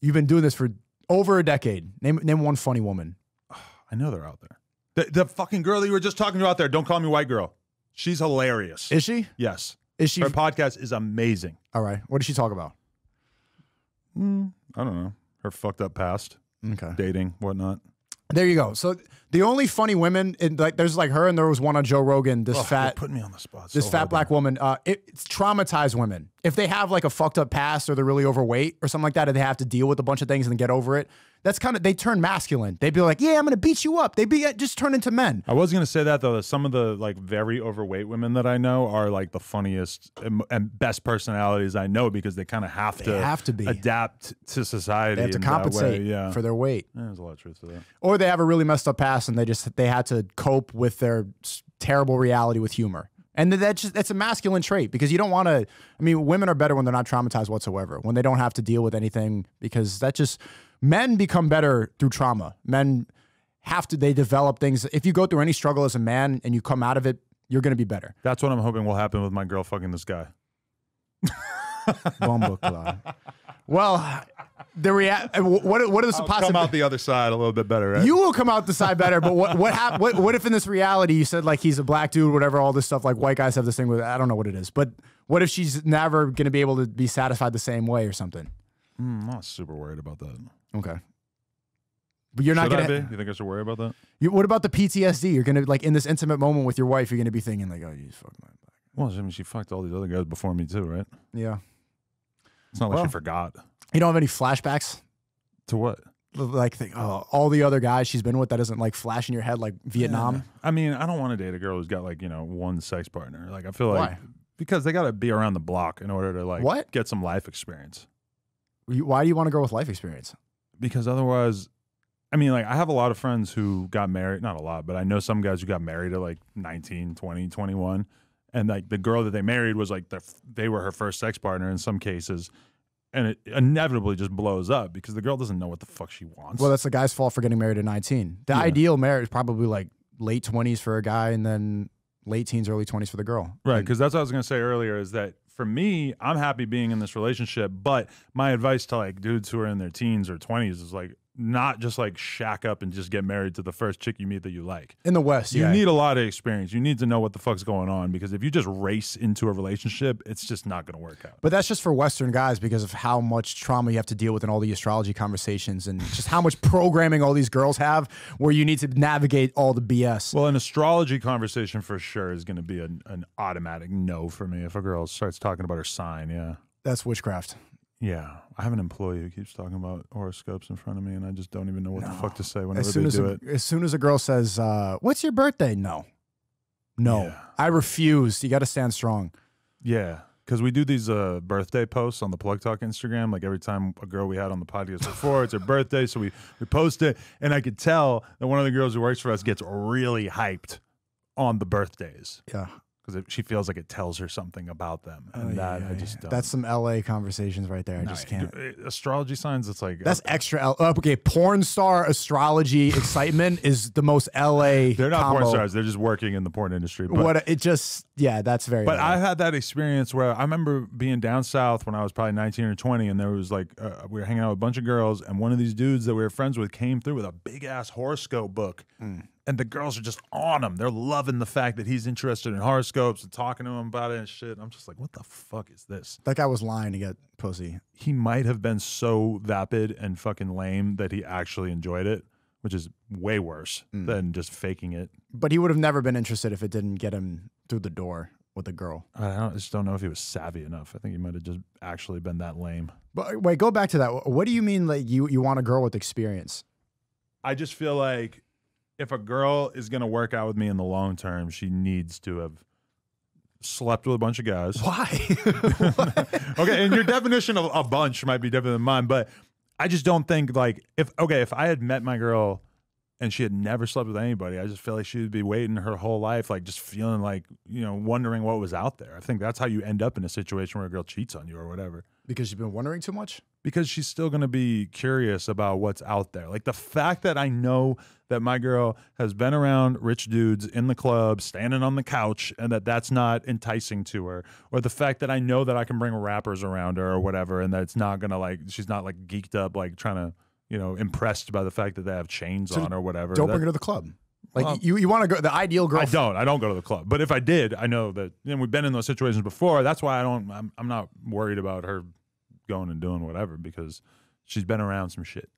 You've been doing this for over a decade. Name one funny woman. Oh, I know they're out there. The fucking girl that you were just talking to out there. Don't call me white girl. She's hilarious. Is she? Yes. Is she? Her podcast is amazing. All right. What does she talk about? I don't know. Her fucked up past. Okay. Dating, whatnot. There you go. So the only funny women, like there's like her, and there was one on Joe Rogan. This fat, put me on the spot. This fat black woman. It's traumatized women if they have like a fucked up past, or they're really overweight or something like that, and they have to deal with a bunch of things and get over it. That's kind of, they turn masculine. They'd be like, yeah, I'm going to beat you up. They'd be just turn into men. I was going to say that, though, that some of the like very overweight women that I know are like the funniest and best personalities I know, because they kind of have to adapt to society. They have to compensate for their weight. Yeah, there's a lot of truth to that. Or they have a really messed up past and they had to cope with their terrible reality with humor. And that's a masculine trait, because you don't want to, I mean, women are better when they're not traumatized whatsoever, when they don't have to deal with anything, because that just, men become better through trauma. Men have to, they develop things. If you go through any struggle as a man and you come out of it, you're going to be better. That's what I'm hoping will happen with my girl fucking this guy. Well, what is the possibility? Come out the other side a little bit better, right? You will come out the side better, but what if in this reality you said, like, he's a black dude, whatever, all this stuff, like white guys have this thing with, I don't know what it is, but what if she's never going to be able to be satisfied the same way or something? I'm not super worried about that. Okay. But you're not going to... You think I should worry about that? What about the PTSD? You're going to, like, in this intimate moment with your wife, you're going to be thinking, like, oh, you fucked my back. Well, I mean, she fucked all these other guys before me, too, right? Yeah. It's not like she forgot. You don't have any flashbacks? To what? Like, all the other guys she's been with, that doesn't, like, flash in your head, like Vietnam? Yeah. I mean, I don't want to date a girl who's got, like, you know, one sex partner. Like, I feel like... Why? Because they got to be around the block in order to, like... What? Get some life experience. Why do you want to go with life experience? Because otherwise, I mean, like, I have a lot of friends who got married, not a lot, but I know some guys who got married at like 19, 20, 21. And like the girl that they married was like, they were her first sex partner in some cases. And it inevitably just blows up because the girl doesn't know what the fuck she wants. Well, that's the guy's fault for getting married at 19. The ideal marriage is probably like late 20s for a guy and then late teens, early 20s for the girl. Right, because that's what I was going to say earlier, is that for me, I'm happy being in this relationship, but my advice to like dudes who are in their teens or 20s is like, not just like shack up and just get married to the first chick you meet that you like. In the West, you need a lot of experience. You need to know what the fuck's going on, because if you just race into a relationship, it's just not going to work out. But that's just for Western guys, because of how much trauma you have to deal with in all the astrology conversations and just how much programming all these girls have, where you need to navigate all the BS. Well, an astrology conversation for sure is going to be an automatic no for me if a girl starts talking about her sign. Yeah, that's witchcraft. Yeah, I have an employee who keeps talking about horoscopes in front of me, and I just don't even know what the fuck to say whenever they do it. As soon as a girl says, what's your birthday? No, I refuse. You got to stand strong. Yeah, because we do these birthday posts on the Plug Talk Instagram. Like every time a girl we had on the podcast before, it's her birthday, so we post it, and I could tell that one of the girls who works for us gets really hyped on the birthdays. Yeah. She feels like it tells her something about them, and I just don't. That's some LA conversations right there. I just can't. Astrology signs, it's like that's extra. Okay, porn star astrology excitement is the most LA. They're not porn stars; they're just working in the porn industry. But that's very. But I've had that experience where I remember being down south when I was probably 19 or 20, and there was like we were hanging out with a bunch of girls, and one of these dudes that we were friends with came through with a big ass horoscope book. Mm. And the girls are just on him. They're loving the fact that he's interested in horoscopes and talking to him about it and shit. I'm just like, what the fuck is this? That guy was lying to get pussy. He might have been so vapid and fucking lame that he actually enjoyed it, which is way worse than just faking it. But he would have never been interested if it didn't get him through the door with a girl. I just don't know if he was savvy enough. I think he might have just actually been that lame. But wait, go back to that. What do you mean, like, you want a girl with experience? I just feel like... if a girl is going to work out with me in the long term, she needs to have slept with a bunch of guys. Why? Okay, and your definition of a bunch might be different than mine, but I just don't think, like, if I had met my girl and she had never slept with anybody, I just feel like she would be waiting her whole life, like, just feeling like, you know, wondering what was out there. I think that's how you end up in a situation where a girl cheats on you or whatever. Because she's been wondering too much? Because she's still going to be curious about what's out there. Like, the fact that I know that my girl has been around rich dudes in the club, standing on the couch, and that that's not enticing to her, or the fact that I know that I can bring rappers around her or whatever, and that it's not going to, like, she's not, like, geeked up, like, trying to, you know, impressed by the fact that they have chains on or whatever. Don't bring her to the club. Like, you want to go, the ideal girl. I don't go to the club. But if I did, I know that, and we've been in those situations before, that's why I'm not worried about her going and doing whatever, because she's been around some shit.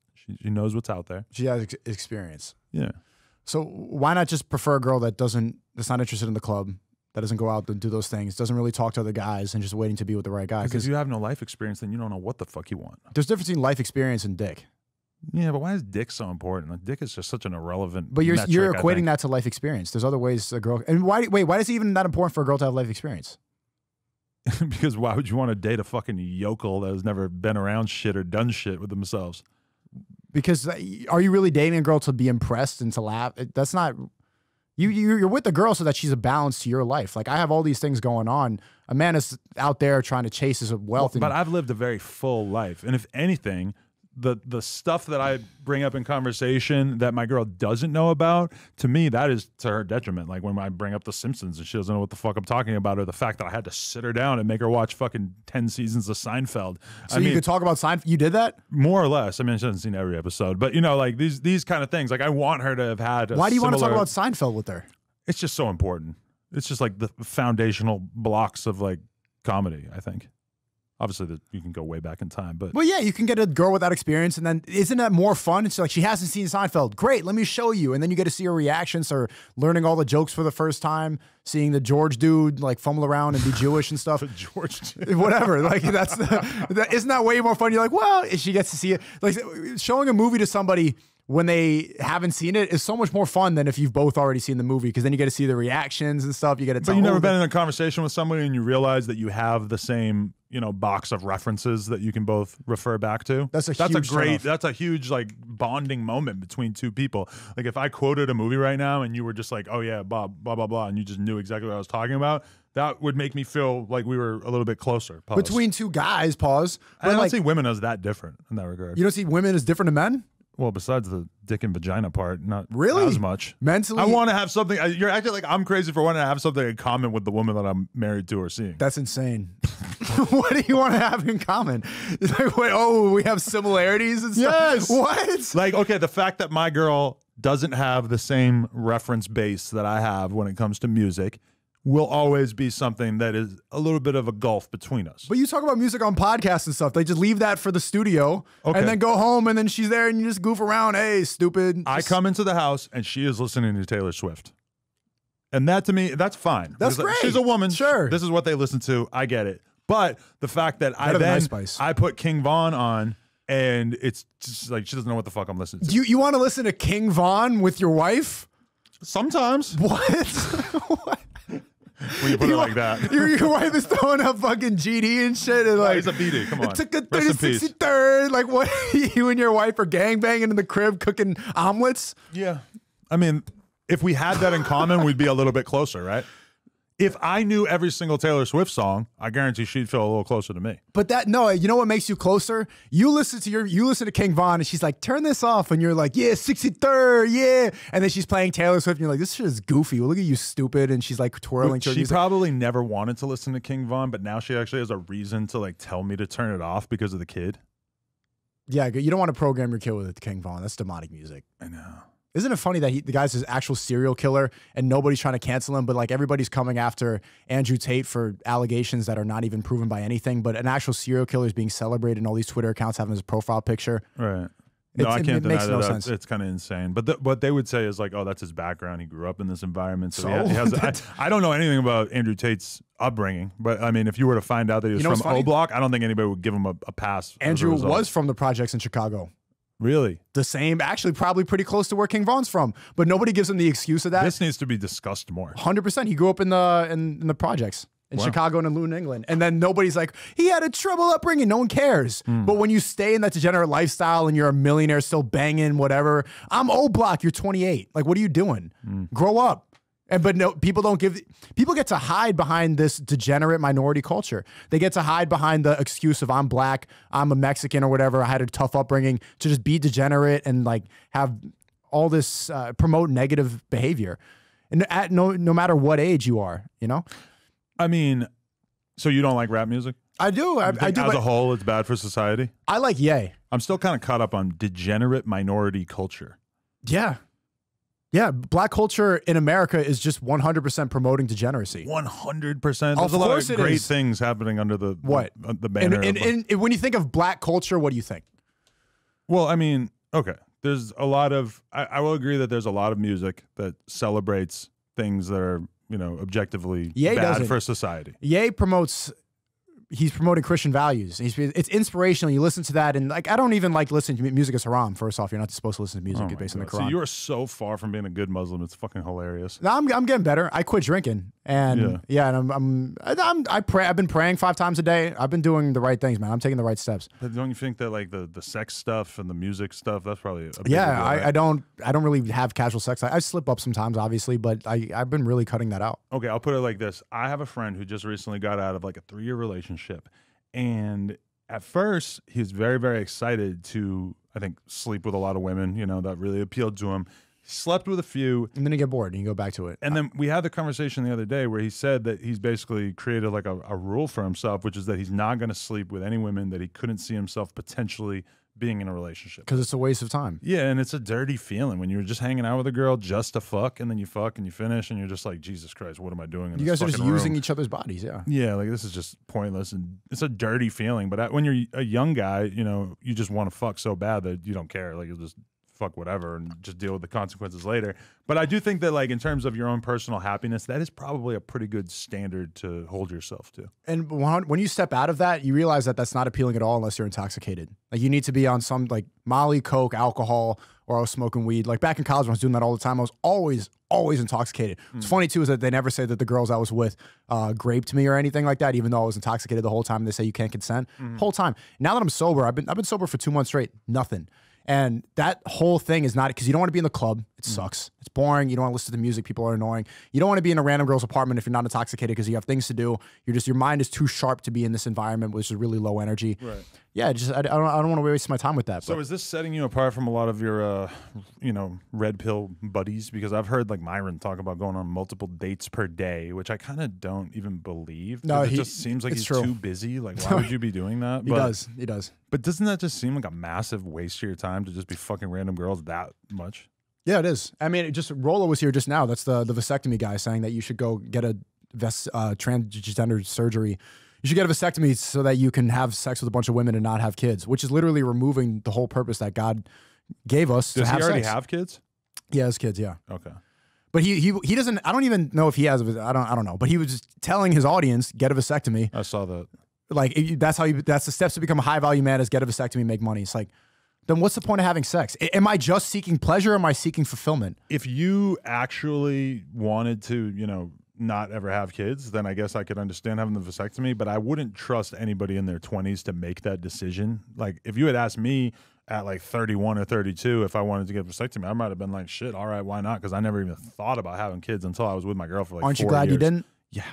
She knows what's out there. She has experience. Yeah. So why not just prefer a girl that's not interested in the club, that doesn't go out and do those things, doesn't really talk to other guys, and just waiting to be with the right guy? Because if you have no life experience, then you don't know what the fuck you want. There's a difference between life experience and dick. Yeah, but why is dick so important? Like, dick is just such an irrelevant. But you're equating that to life experience. There's other ways a girl. And why? Wait, why is it even that important for a girl to have life experience? Because why would you want to date a fucking yokel that has never been around shit or done shit with themselves? Because are you really dating a girl to be impressed and to laugh? That's not. You're with the girl so that she's a balance to your life. Like, I have all these things going on. A man is out there trying to chase his wealth. But I've lived a very full life. And if anything, the stuff that I bring up in conversation that my girl doesn't know about, to me, that is to her detriment. Like, when I bring up The Simpsons and she doesn't know what the fuck I'm talking about, or the fact that I had to sit her down and make her watch fucking 10 seasons of Seinfeld. So you could talk about Seinfeld? You did that? More or less. I mean, she hasn't seen every episode. But, you know, like, these kind of things. Like, I want her to have had a Why do you want to talk about Seinfeld with her? It's just so important. It's just, like, the foundational blocks of, like, comedy, I think. Obviously, you can go way back in time, but... Well, yeah, you can get a girl without experience, and then isn't that more fun? It's like, she hasn't seen Seinfeld. Great, let me show you. And then you get to see her reactions, or learning all the jokes for the first time, seeing the George dude, like, fumble around and be Jewish and stuff. George dude. Whatever. Like, that's... isn't that way more fun? You're like, well, she gets to see it. Like, showing a movie to somebody when they haven't seen it is so much more fun than if you've both already seen the movie, because then you get to see the reactions and stuff. You get to tell. But you've never been in a conversation with somebody and you realize that you have the same, you know, box of references that you can both refer back to. That's a huge like bonding moment between two people. Like, if I quoted a movie right now and you were just like, oh yeah, Bob, blah blah blah, and you just knew exactly what I was talking about, that would make me feel like we were a little bit closer. Pause. Between two guys, pause. But I don't see women as that different in that regard. You don't see women as different to men? Well, besides the dick and vagina part, not really as much. Mentally, I want to have something. You're acting like I'm crazy for wanting to have something in common with the woman that I'm married to or seeing. That's insane. What do you want to have in common? It's like, wait, oh, we have similarities and stuff. Yes. What? Like, okay, the fact that my girl doesn't have the same reference base that I have when it comes to music will always be something that is a little bit of a gulf between us. But you talk about music on podcasts and stuff. They just leave that for the studio, okay, and then go home, and then she's there, and you just goof around. Hey, stupid. I come into the house, and she is listening to Taylor Swift. And that, to me, that's fine. That's great. Like, she's a woman. Sure. This is what they listen to. I get it. But the fact that I put King Von on, and it's just like she doesn't know what the fuck I'm listening to. You want to listen to King Von with your wife? Sometimes. What? What? When you put it like that. Your wife is throwing up fucking GD and shit. And like, he's a BD. Come on. It took a 30-63rd. Like, what? You and your wife are gangbanging in the crib cooking omelets? Yeah. I mean, if we had that in common, we'd be a little bit closer, right? If I knew every single Taylor Swift song, I guarantee she'd feel a little closer to me. But that, no, you know what makes you closer? You listen to King Von and she's like, turn this off. And you're like, yeah, 63rd, yeah. And then she's playing Taylor Swift and you're like, this shit is goofy. Well, look at you, stupid. And she's like twirling. She probably never wanted to listen to King Von, but now she actually has a reason to like tell me to turn it off because of the kid. Yeah, you don't want to program your kid with King Von. That's demonic music. I know. Isn't it funny that the guy's his actual serial killer and nobody's trying to cancel him, but like everybody's coming after Andrew Tate for allegations that are not even proven by anything, but an actual serial killer is being celebrated and all these Twitter accounts having his profile picture. Right. No, I can't deny that. It's kind of insane. But what they would say is like, oh, that's his background. He grew up in this environment. So I don't know anything about Andrew Tate's upbringing. But, I mean, if you were to find out that he was from O Block, I don't think anybody would give him a pass. Andrew was from the projects in Chicago. Really? The same, actually probably pretty close to where King Von's from, but nobody gives him the excuse of that. This needs to be discussed more. 100%. He grew up in the projects in Chicago and in Luton, England. And then nobody's like, he had a trouble upbringing. No one cares. But when you stay in that degenerate lifestyle and you're a millionaire still banging whatever, I'm O Block, you're 28. Like, what are you doing? Grow up. But no, people get to hide behind this degenerate minority culture. They get to hide behind the excuse of I'm black, I'm a Mexican or whatever, I had a tough upbringing, to just be degenerate and like have all this, promote negative behavior. And at no matter what age you are, you know? I mean, so you don't like rap music? I do. I do. As a whole, it's bad for society? I like Ye. I'm still kind of caught up on degenerate minority culture. Yeah. Yeah, black culture in America is just 100% promoting degeneracy. 100%. There's a lot of great things happening under the banner. And when you think of black culture, what do you think? Well, I mean, okay. There's a lot of, I will agree that there's a lot of music that celebrates things that are, you know, objectively bad for society. Ye promotes he's promoting Christian values. It's inspirational. You listen to that, and like I don't even like listening to music is haram. First off, you're not supposed to listen to music based on the Quran. So you're so far from being a good Muslim. It's fucking hilarious. No, I'm getting better. I quit drinking, and and I've been praying 5 times a day. I've been doing the right things, man. I'm taking the right steps. But don't you think that like the sex stuff and the music stuff, that's probably a big deal, right? I don't really have casual sex. I slip up sometimes, obviously, but I've been really cutting that out. Okay, I'll put it like this. I have a friend who just recently got out of like a 3-year relationship, and at first he was very, very excited to, I think, sleep with a lot of women, you know, that really appealed to him. Slept with a few, and then he got bored and he go back to it. And then we had the conversation the other day where he said that he's basically created like a rule for himself, which is that he's not going to sleep with any women that he couldn't see himself potentially being in a relationship, because it's a waste of time. Yeah, and it's a dirty feeling when you're just hanging out with a girl just to fuck, and then you fuck and you finish, and you're just like, Jesus Christ, what am I doing in this fucking room? You guys are just using each other's bodies, yeah. Like this is just pointless, and it's a dirty feeling. But when you're a young guy, you know, you just want to fuck so bad that you don't care. Like you'll just fuck whatever and just deal with the consequences later. But I do think that like in terms of your own personal happiness, that is probably a pretty good standard to hold yourself to. And when you step out of that, you realize that that's not appealing at all unless you're intoxicated. Like you need to be on some like Molly, Coke, alcohol, or I was smoking weed. Like back in college, when I was doing that all the time, I was always intoxicated. What's funny too is that they never say that the girls I was with raped me or anything like that, even though I was intoxicated the whole time. They say you can't consent whole time. Now that I'm sober, I've been sober for 2 months straight, nothing. And that whole thing is not, because you don't want to be in the club. It sucks. It's boring. You don't want to listen to the music. People are annoying. You don't want to be in a random girl's apartment if you're not intoxicated, because you have things to do. You're just, your mind is too sharp to be in this environment, which is really low energy. Right. Yeah, just I don't want to waste my time with that. So is this setting you apart from a lot of your, you know, red pill buddies? Because I've heard like Myron talk about going on multiple dates per day, which I kind of don't even believe. No, it just seems like he's too busy. Like, why would you be doing that? He does. But doesn't that just seem like a massive waste of your time to just be fucking random girls that much? Yeah, it is. I mean, Rolo was here just now. That's the vasectomy guy saying that you should go get a transgender surgery. You should get a vasectomy so that you can have sex with a bunch of women and not have kids, which is literally removing the whole purpose that God gave us. Does he already have kids? Yeah, his kids. Yeah. Okay. But he doesn't. I don't even know if he has. I don't know. But he was just telling his audience, get a vasectomy. I saw that. Like that's how you. That's the steps to become a high value man is get a vasectomy, make money. It's like, then what's the point of having sex? Am I just seeking pleasure? Or am I seeking fulfillment? If you actually wanted to, you know, not ever have kids, then I guess I could understand having the vasectomy, but I wouldn't trust anybody in their 20s to make that decision. Like if you had asked me at like 31 or 32 if I wanted to get a vasectomy, I might have been like, shit, all right, why not? Because I never even thought about having kids until I was with my girl for like 4 years. Aren't you glad you didn't? Yeah.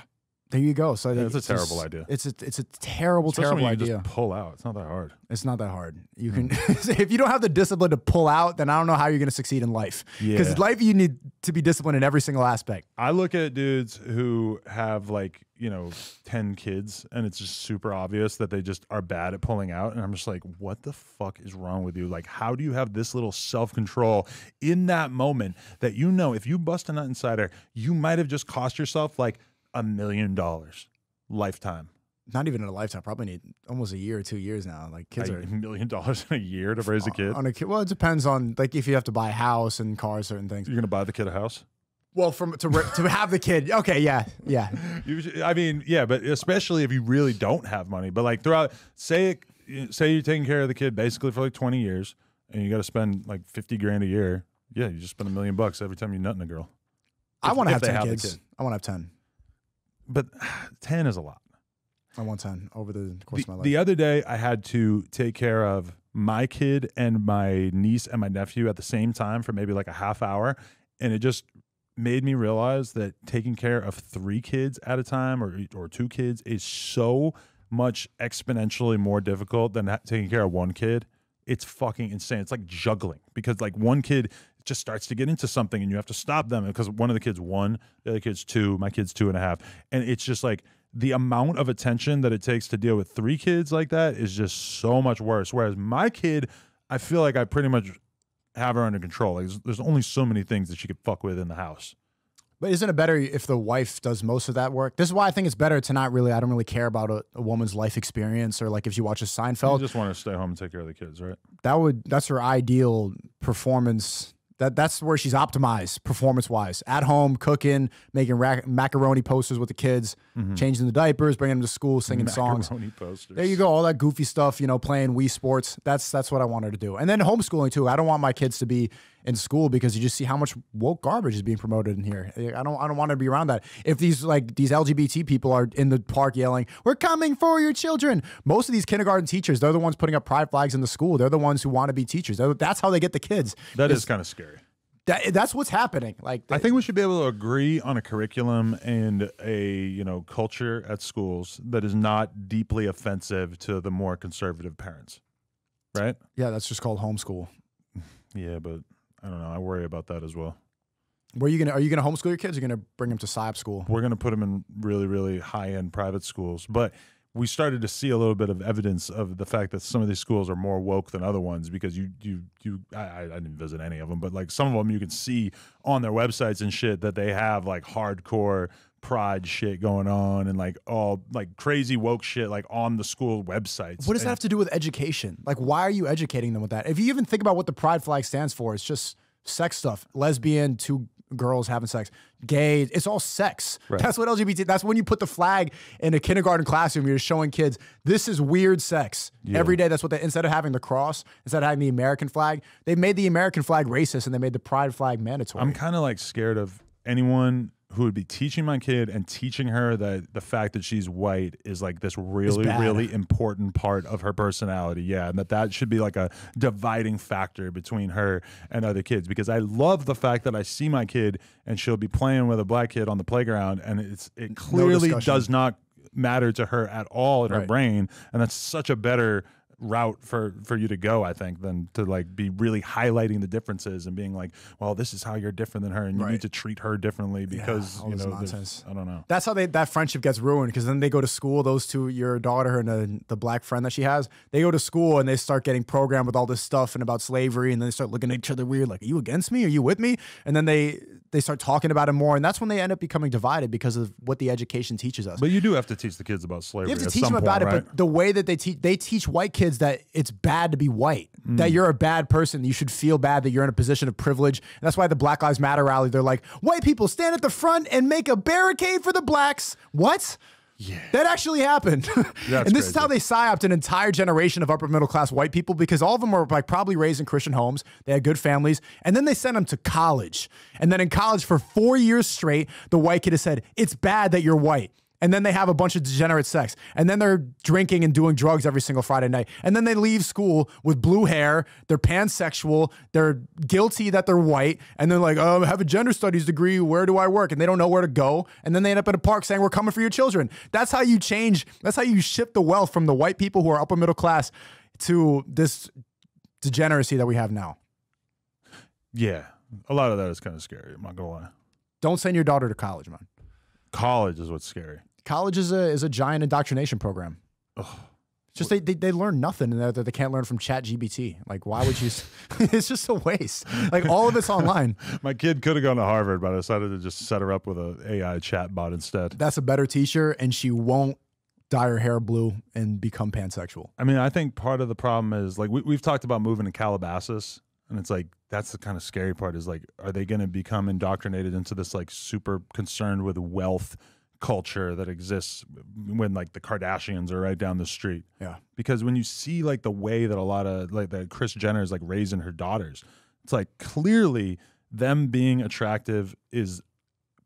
There you go. So yeah, it's a terrible idea. It's a terrible, terrible idea. You just pull out. It's not that hard. It's not that hard. You can if you don't have the discipline to pull out, then I don't know how you're going to succeed in life. Because life, you need to be disciplined in every single aspect. I look at dudes who have like, you know, 10 kids, and it's just super obvious that they just are bad at pulling out. And I'm just like, what the fuck is wrong with you? Like, how do you have this little self-control in that moment that, you know, if you bust a nut insider, you might have just cost yourself like $1 million lifetime. Not even in a lifetime, probably need almost a year or 2 years now. Like kids are $1 million in a year to raise a kid on a kid. Well, it depends on like if you have to buy a house and cars, certain things. You're gonna buy the kid a house. Well, to have the kid. Okay, yeah. I mean, yeah, but especially if you really don't have money. But like throughout, say you're taking care of the kid basically for like 20 years, and you got to spend like 50 grand a year. Yeah, you just spend $1 million every time you're nutting a girl. I want to have 10 kids. I want to have 10. But 10 is a lot. I want 10 over the course of my life. The other day, I had to take care of my kid and my niece and my nephew at the same time for maybe like a half hour. And it just made me realize that taking care of 3 kids at a time or 2 kids is so much exponentially more difficult than taking care of 1 kid. It's fucking insane. It's like juggling, because like 1 kid just starts to get into something and you have to stop them because one of the kids 1, the other kid's 2, my kid's 2.5. And it's just like the amount of attention that it takes to deal with 3 kids like that is just so much worse. Whereas my kid, I feel like I pretty much have her under control. Like, there's only so many things that she could fuck with in the house. But isn't it better if the wife does most of that work? This is why I think it's better to not really, I don't really care about a woman's life experience, or like if she watches Seinfeld. You just want her to stay home and take care of the kids, right? That's her ideal performance That's where she's optimized performance-wise. At home, cooking, making macaroni posters with the kids, changing the diapers, bringing them to school, singing macaroni songs. Posters. There you go, all that goofy stuff, you know, playing Wii Sports. That's what I want her to do. And then homeschooling, too. I don't want my kids to be in school because you just see how much woke garbage is being promoted in here. I don't want to be around that. If these, like, these LGBT people are in the park yelling, "We're coming for your children," most of these kindergarten teachers, they're the ones putting up pride flags in the school. They're the ones who want to be teachers. That's how they get the kids. That is kind of scary. That's what's happening. Like, I think we should be able to agree on a curriculum and a, you know, culture at schools that is not deeply offensive to the more conservative parents, right? Yeah, that's just called homeschool. Yeah, but I don't know. I worry about that as well. Are you gonna homeschool your kids? Or are you gonna bring them to PSYOP school? We're gonna put them in really, really high-end private schools, but we started to see a little bit of evidence of the fact that some of these schools are more woke than other ones, because I didn't visit any of them, but like some of them you can see on their websites and shit that they have like hardcore pride shit going on and like all like crazy woke shit like on the school websites. What does that have to do with education? Like, why are you educating them with that? If you even think about what the pride flag stands for, it's just sex stuff. Lesbian, two girls having sex, gay, it's all sex, right? That's what LGBT, that's when you put the flag in a kindergarten classroom, you're showing kids this is weird sex. Yeah. Every day, that's what they, instead of having the cross, instead of having the American flag, they made the American flag racist and they made the pride flag mandatory. I'm kind of like scared of anyone who would be teaching my kid and teaching her that the fact that she's white is like this really, really important part of her personality. Yeah, and that should be like a dividing factor between her and other kids, because I love the fact that I see my kid and she'll be playing with a black kid on the playground and it clearly does not matter to her at all in her brain, and that's such a better route for you to go, I think, than to like be really highlighting the differences and being like, well, this is how you're different than her and you need to treat her differently because you know, nonsense. I don't know. That's how that friendship gets ruined, because then they go to school, those two, your daughter and the black friend that she has, they go to school and they start getting programmed with all this stuff and about slavery, and then they start looking at each other weird, like, are you against me? Are you with me? And then they start talking about it more, and that's when they end up becoming divided because of what the education teaches us. But you do have to teach the kids about slavery. You have to teach them about it, but the way that they teach white kids that it's bad to be white, that you're a bad person, you should feel bad that you're in a position of privilege. And that's why the Black Lives Matter rally, they're like, white people stand at the front and make a barricade for the blacks. What? Yeah. That actually happened. And this is how they psyoped an entire generation of upper middle class white people, because all of them were like probably raised in Christian homes. They had good families. And then they sent them to college. And then in college for 4 years straight, the white kid has said, it's bad that you're white. And then they have a bunch of degenerate sex. And then they're drinking and doing drugs every single Friday night. And then they leave school with blue hair. They're pansexual. They're guilty that they're white. And they're like, oh, I have a gender studies degree. Where do I work? And they don't know where to go. And then they end up at a park saying, we're coming for your children. That's how you change. That's how you shift the wealth from the white people who are upper middle class to this degeneracy that we have now. Yeah. A lot of that is kind of scary. I'm not going to lie. Don't send your daughter to college, man. College is what's scary. College is a giant indoctrination program. Ugh. Just they learn nothing, and they can't learn from ChatGPT. Like, why would you? It's just a waste. Like, all of it's online. My kid could have gone to Harvard, but I decided to just set her up with an AI chatbot instead. That's a better teacher, and she won't dye her hair blue and become pansexual. I mean, I think part of the problem is like we've talked about moving to Calabasas, and it's like, that's the kind of scary part is like, are they going to become indoctrinated into this like super concerned with wealth culture that exists when like the Kardashians are right down the street? Yeah. Because when you see like the way that a lot of like that Kris Jenner is like raising her daughters, it's like clearly them being attractive is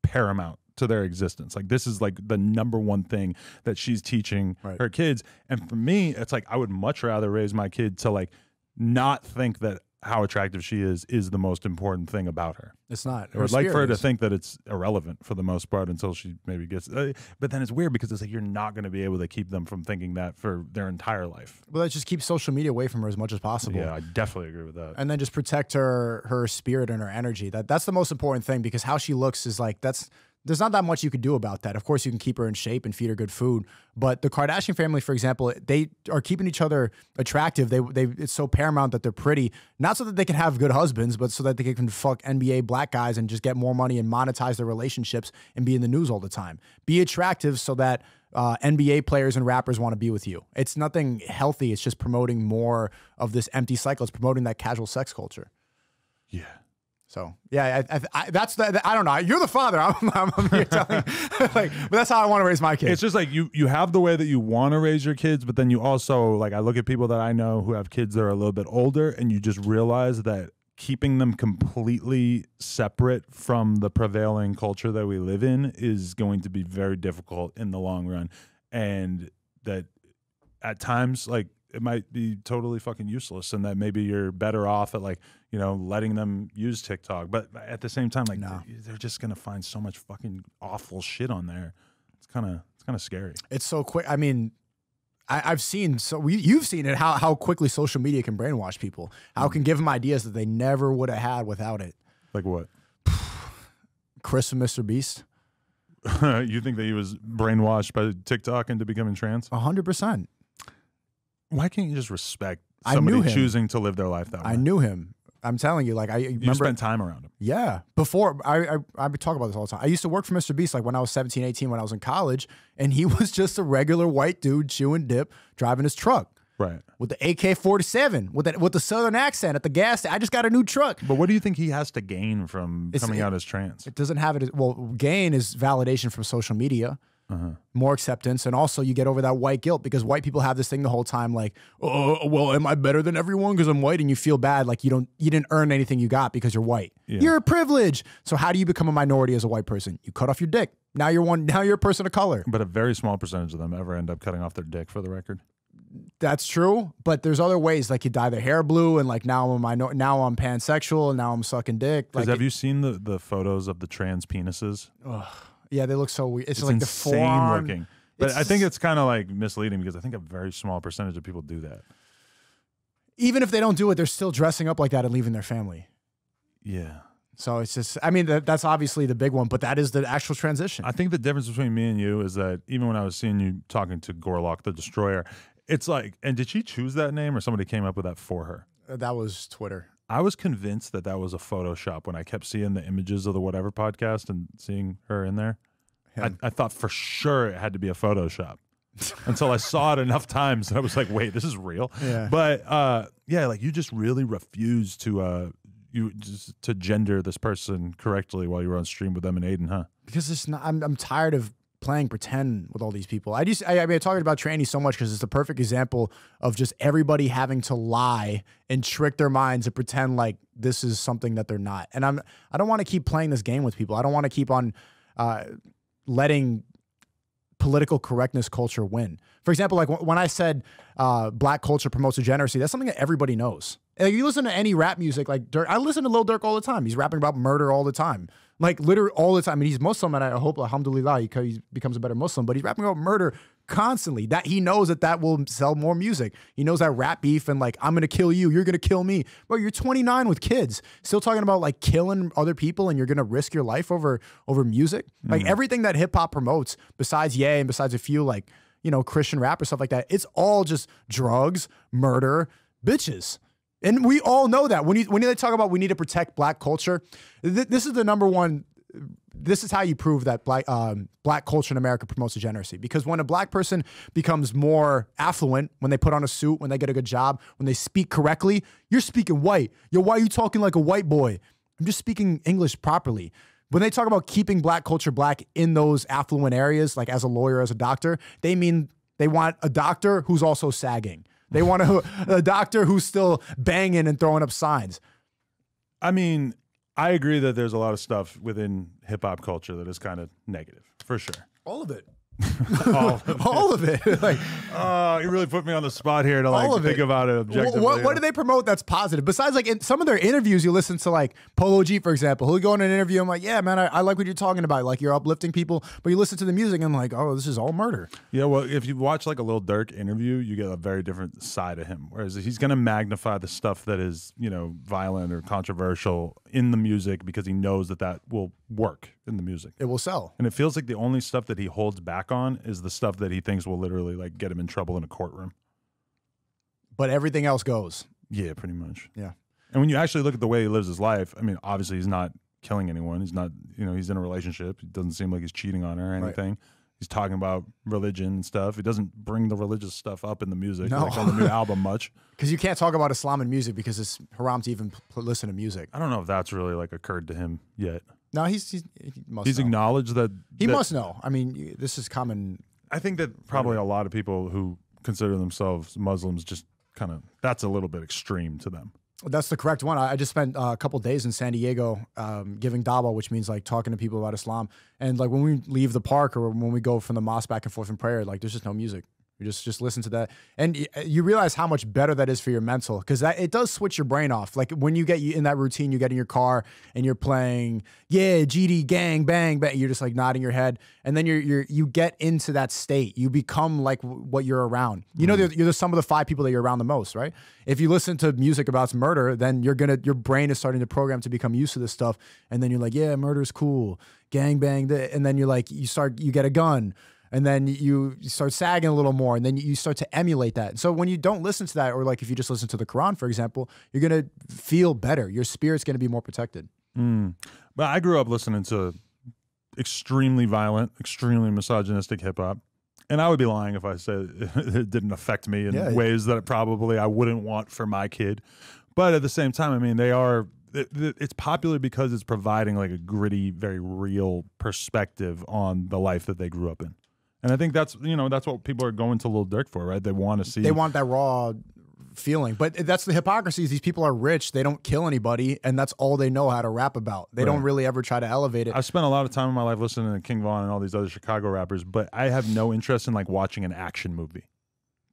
paramount to their existence. Like, this is like the #1 thing that she's teaching her kids. And for me, it's like, I would much rather raise my kid to like not think that how attractive she is the most important thing about her. It's not. I would like for her to think that it's irrelevant for the most part until she maybe gets... but then it's weird because it's like you're not going to be able to keep them from thinking that for their entire life. Well, let's just keep social media away from her as much as possible. Yeah, I definitely agree with that. And then just protect her spirit and her energy. That's the most important thing, because how she looks is like... There's not that much you could do about that. Of course, you can keep her in shape and feed her good food. But the Kardashian family, for example, they are keeping each other attractive. It's so paramount that they're pretty, not so that they can have good husbands, but so that they can fuck NBA black guys and just get more money and monetize their relationships and be in the news all the time. Be attractive so that NBA players and rappers want to be with you. It's nothing healthy. It's just promoting more of this empty cycle. It's promoting that casual sex culture. Yeah. So yeah, I that's the, I don't know. You're the father. I'm here telling you. Like, but that's how I want to raise my kids. It's just like you have the way that you want to raise your kids, but then you also, like, I look at people that I know who have kids that are a little bit older, and you just realize that keeping them completely separate from the prevailing culture that we live in is going to be very difficult in the long run. And that at times, like, it might be totally fucking useless, and that maybe you're better off at, like, you know, letting them use TikTok. But at the same time, like, no, they're just going to find so much fucking awful shit on there. It's kind of scary. It's so quick. I mean, I've seen, you've seen it, how quickly social media can brainwash people, how it can give them ideas that they never would have had without it. Like what? Chris and Mr. Beast. You think that he was brainwashed by TikTok into becoming trans? 100%. Why can't you just respect somebody choosing to live their life that way? I knew him. I'm telling you, like, I remember. You spent time around him. Yeah. Before, I talk about this all the time. I used to work for Mr. Beast, like, when I was 17, 18, when I was in college, and he was just a regular white dude chewing dip, driving his truck. Right. With the AK-47, with the southern accent at the gas station. I just got a new truck. But what do you think he has to gain from coming out as trans? It doesn't have it. Well, gain is validation from social media. More acceptance, and also you get over that white guilt, because white people have this thing the whole time, like, oh, well, am I better than everyone because I'm white? And you feel bad, like you didn't earn anything you got because you're white. Yeah. You're a privilege. So how do you become a minority as a white person? You cut off your dick. Now you're one. Now you're a person of color. But a very small percentage of them ever end up cutting off their dick, for the record. That's true, but there's other ways, like you dye their hair blue, and like now I'm pansexual, and now I'm sucking dick. Like, have you seen the photos of the trans penises? Ugh. Yeah, they look so weird. It's like the form. Looking. But I think it's kind of like misleading, because I think a very small percentage of people do that. Even if they don't do it, they're still dressing up like that and leaving their family. Yeah. So it's just, I mean, that's obviously the big one, but that is the actual transition. I think the difference between me and you is that even when I was seeing you talking to Gorlock the Destroyer, it's like, and did she choose that name, or somebody came up with that for her? That was Twitter. I was convinced that that was a Photoshop when I kept seeing the images of the Whatever podcast and seeing her in there. I thought for sure it had to be a Photoshop until I saw it enough times that I was like, wait, this is real. Yeah. But yeah, like, you just really refuse to gender this person correctly while you were on stream with them and Aiden, huh? Because it's not. I'm tired of playing pretend with all these people. I mean, I talked about tranny so much because it's the perfect example of just everybody having to lie and trick their minds and pretend like this is something that they're not. And I don't want to keep playing this game with people. I don't want to keep on letting political correctness culture win. For example, like when I said black culture promotes degeneracy, that's something that everybody knows. Like, you listen to any rap music, like Dirk. I listen to Lil Durk all the time. He's rapping about murder all the time. Like, literally all the time. I mean, he's Muslim, and I hope, alhamdulillah, he becomes a better Muslim. But he's rapping about murder constantly. That he knows that will sell more music. He knows that rap beef and, like, I'm going to kill you, you're going to kill me. Bro, you're 29 with kids. Still talking about, like, killing other people, and you're going to risk your life over music? Like, everything that hip-hop promotes, besides Ye and besides a few, like, you know, Christian rap or stuff like that, it's all just drugs, murder, bitches. And we all know that. When they talk about we need to protect black culture, this is the number one. This is how you prove that black culture in America promotes degeneracy. Because when a black person becomes more affluent, when they put on a suit, when they get a good job, when they speak correctly, you're speaking white. Yo, why are you talking like a white boy? I'm just speaking English properly. When they talk about keeping black culture black in those affluent areas, like as a lawyer, as a doctor, they mean they want a doctor who's also sagging. They want a doctor who's still banging and throwing up signs. I mean, I agree that there's a lot of stuff within hip-hop culture that is kind of negative, for sure. All of it. All of it. Like, you really put me on the spot here to, like, think about it objectively. What do they promote that's positive? Besides, like, in some of their interviews, you listen to, like, Polo G, for example. He'll go in an interview, I'm like, yeah, man, I like what you're talking about. Like, you're uplifting people. But you listen to the music, and I'm like, oh, this is all murder. Yeah, well, if you watch, like, a Lil Durk interview, you get a very different side of him. Whereas he's going to magnify the stuff that is, you know, violent or controversial in the music, because he knows that that will work in the music. It will sell. And it feels like the only stuff that he holds back on is the stuff that he thinks will literally, like, get him in trouble in a courtroom. But everything else goes. Yeah, pretty much. Yeah. And when you actually look at the way he lives his life, I mean, obviously he's not killing anyone. He's not, you know, he's in a relationship. It doesn't seem like he's cheating on her or anything. Right. He's talking about religion and stuff. He doesn't bring the religious stuff up in the music, no. Like on the new album much. Because you can't talk about Islam in music because it's haram to even listen to music. I don't know if that's really like occurred to him yet. No, he must know. Acknowledged that. He must know. I mean, this is common. I think that probably a lot of people who consider themselves Muslims just kind of, that's a little bit extreme to them. That's the correct one. I just spent a couple of days in San Diego giving dawah, which means like talking to people about Islam. And like when we leave the park or when we go from the mosque back and forth in prayer, like there's just no music. You just listen to that. And you realize how much better that is for your mental because it does switch your brain off. Like when you get in that routine, you get in your car and you're playing, yeah, GD, gang, bang, bang. You're just like nodding your head. And then you get into that state. You become like what you're around. You know, you're the sum of the five people that you're around the most, right? If you listen to music about murder, then your brain is starting to program to become used to this stuff. And then you're like, yeah, murder's cool. Gang, bang. And then you're like, you get a gun. And then you start sagging a little more, and then you start to emulate that. So when you don't listen to that, or like if you just listen to the Quran, for example, you're going to feel better. Your spirit's going to be more protected. But I grew up listening to extremely violent, extremely misogynistic hip-hop. And I would be lying if I said it didn't affect me in ways that it probably I wouldn't want for my kid. But at the same time, I mean, it's popular because it's providing like a gritty, very real perspective on the life that they grew up in. And I think that's, you know, that's what people are going to Lil Durk for, right? They want to see. They want that raw feeling. But that's the hypocrisy is these people are rich. They don't kill anybody. And that's all they know how to rap about. They don't really ever try to elevate it. I've spent a lot of time in my life listening to King Von and all these other Chicago rappers. But I have no interest in like watching an action movie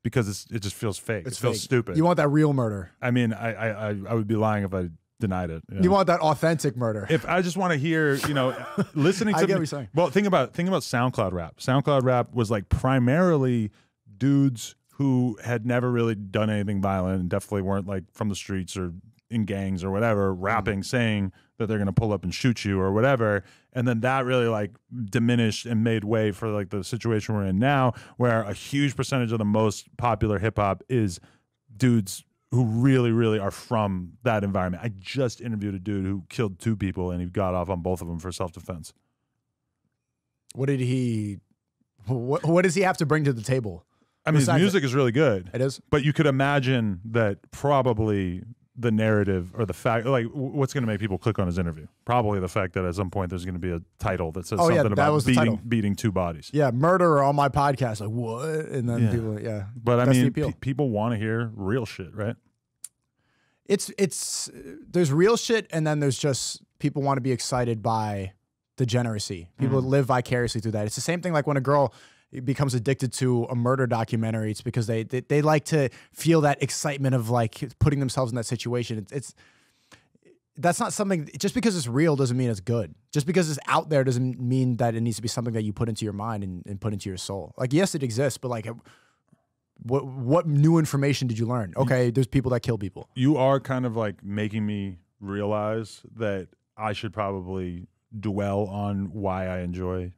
because it just feels fake. It feels stupid. You want that real murder. I mean, I would be lying if I denied it. You know? You want that authentic murder. If I just want to hear, you know, listening to I get what you're saying. Well, think about SoundCloud rap. SoundCloud rap was like primarily dudes who had never really done anything violent and definitely weren't like from the streets or in gangs or whatever, rapping, saying that they're going to pull up and shoot you or whatever. And then that really like diminished and made way for like the situation we're in now where a huge percentage of the most popular hip hop is dudes who really, really are from that environment. I just interviewed a dude who killed two people and he got off on both of them for self-defense. What did he, what does he have to bring to the table? I mean, his music is really good. It is. But you could imagine that probably the narrative or the fact, like what's going to make people click on his interview? Probably the fact that at some point there's going to be a title that says something about beating two bodies. Yeah, murder on my podcast. Like what? And then people, But I mean, people want to hear real shit, right? It's there's real shit, and then there's just people want to be excited by degeneracy. People live vicariously through that. It's the same thing like when a girl becomes addicted to a murder documentary. It's because they like to feel that excitement of like putting themselves in that situation. That's not something, just because it's real doesn't mean it's good. Just because it's out there doesn't mean that it needs to be something that you put into your mind and put into your soul. Like, yes, it exists, but like what new information did you learn? Okay, there's people that kill people. You are kind of like making me realize that I should probably dwell on why I enjoy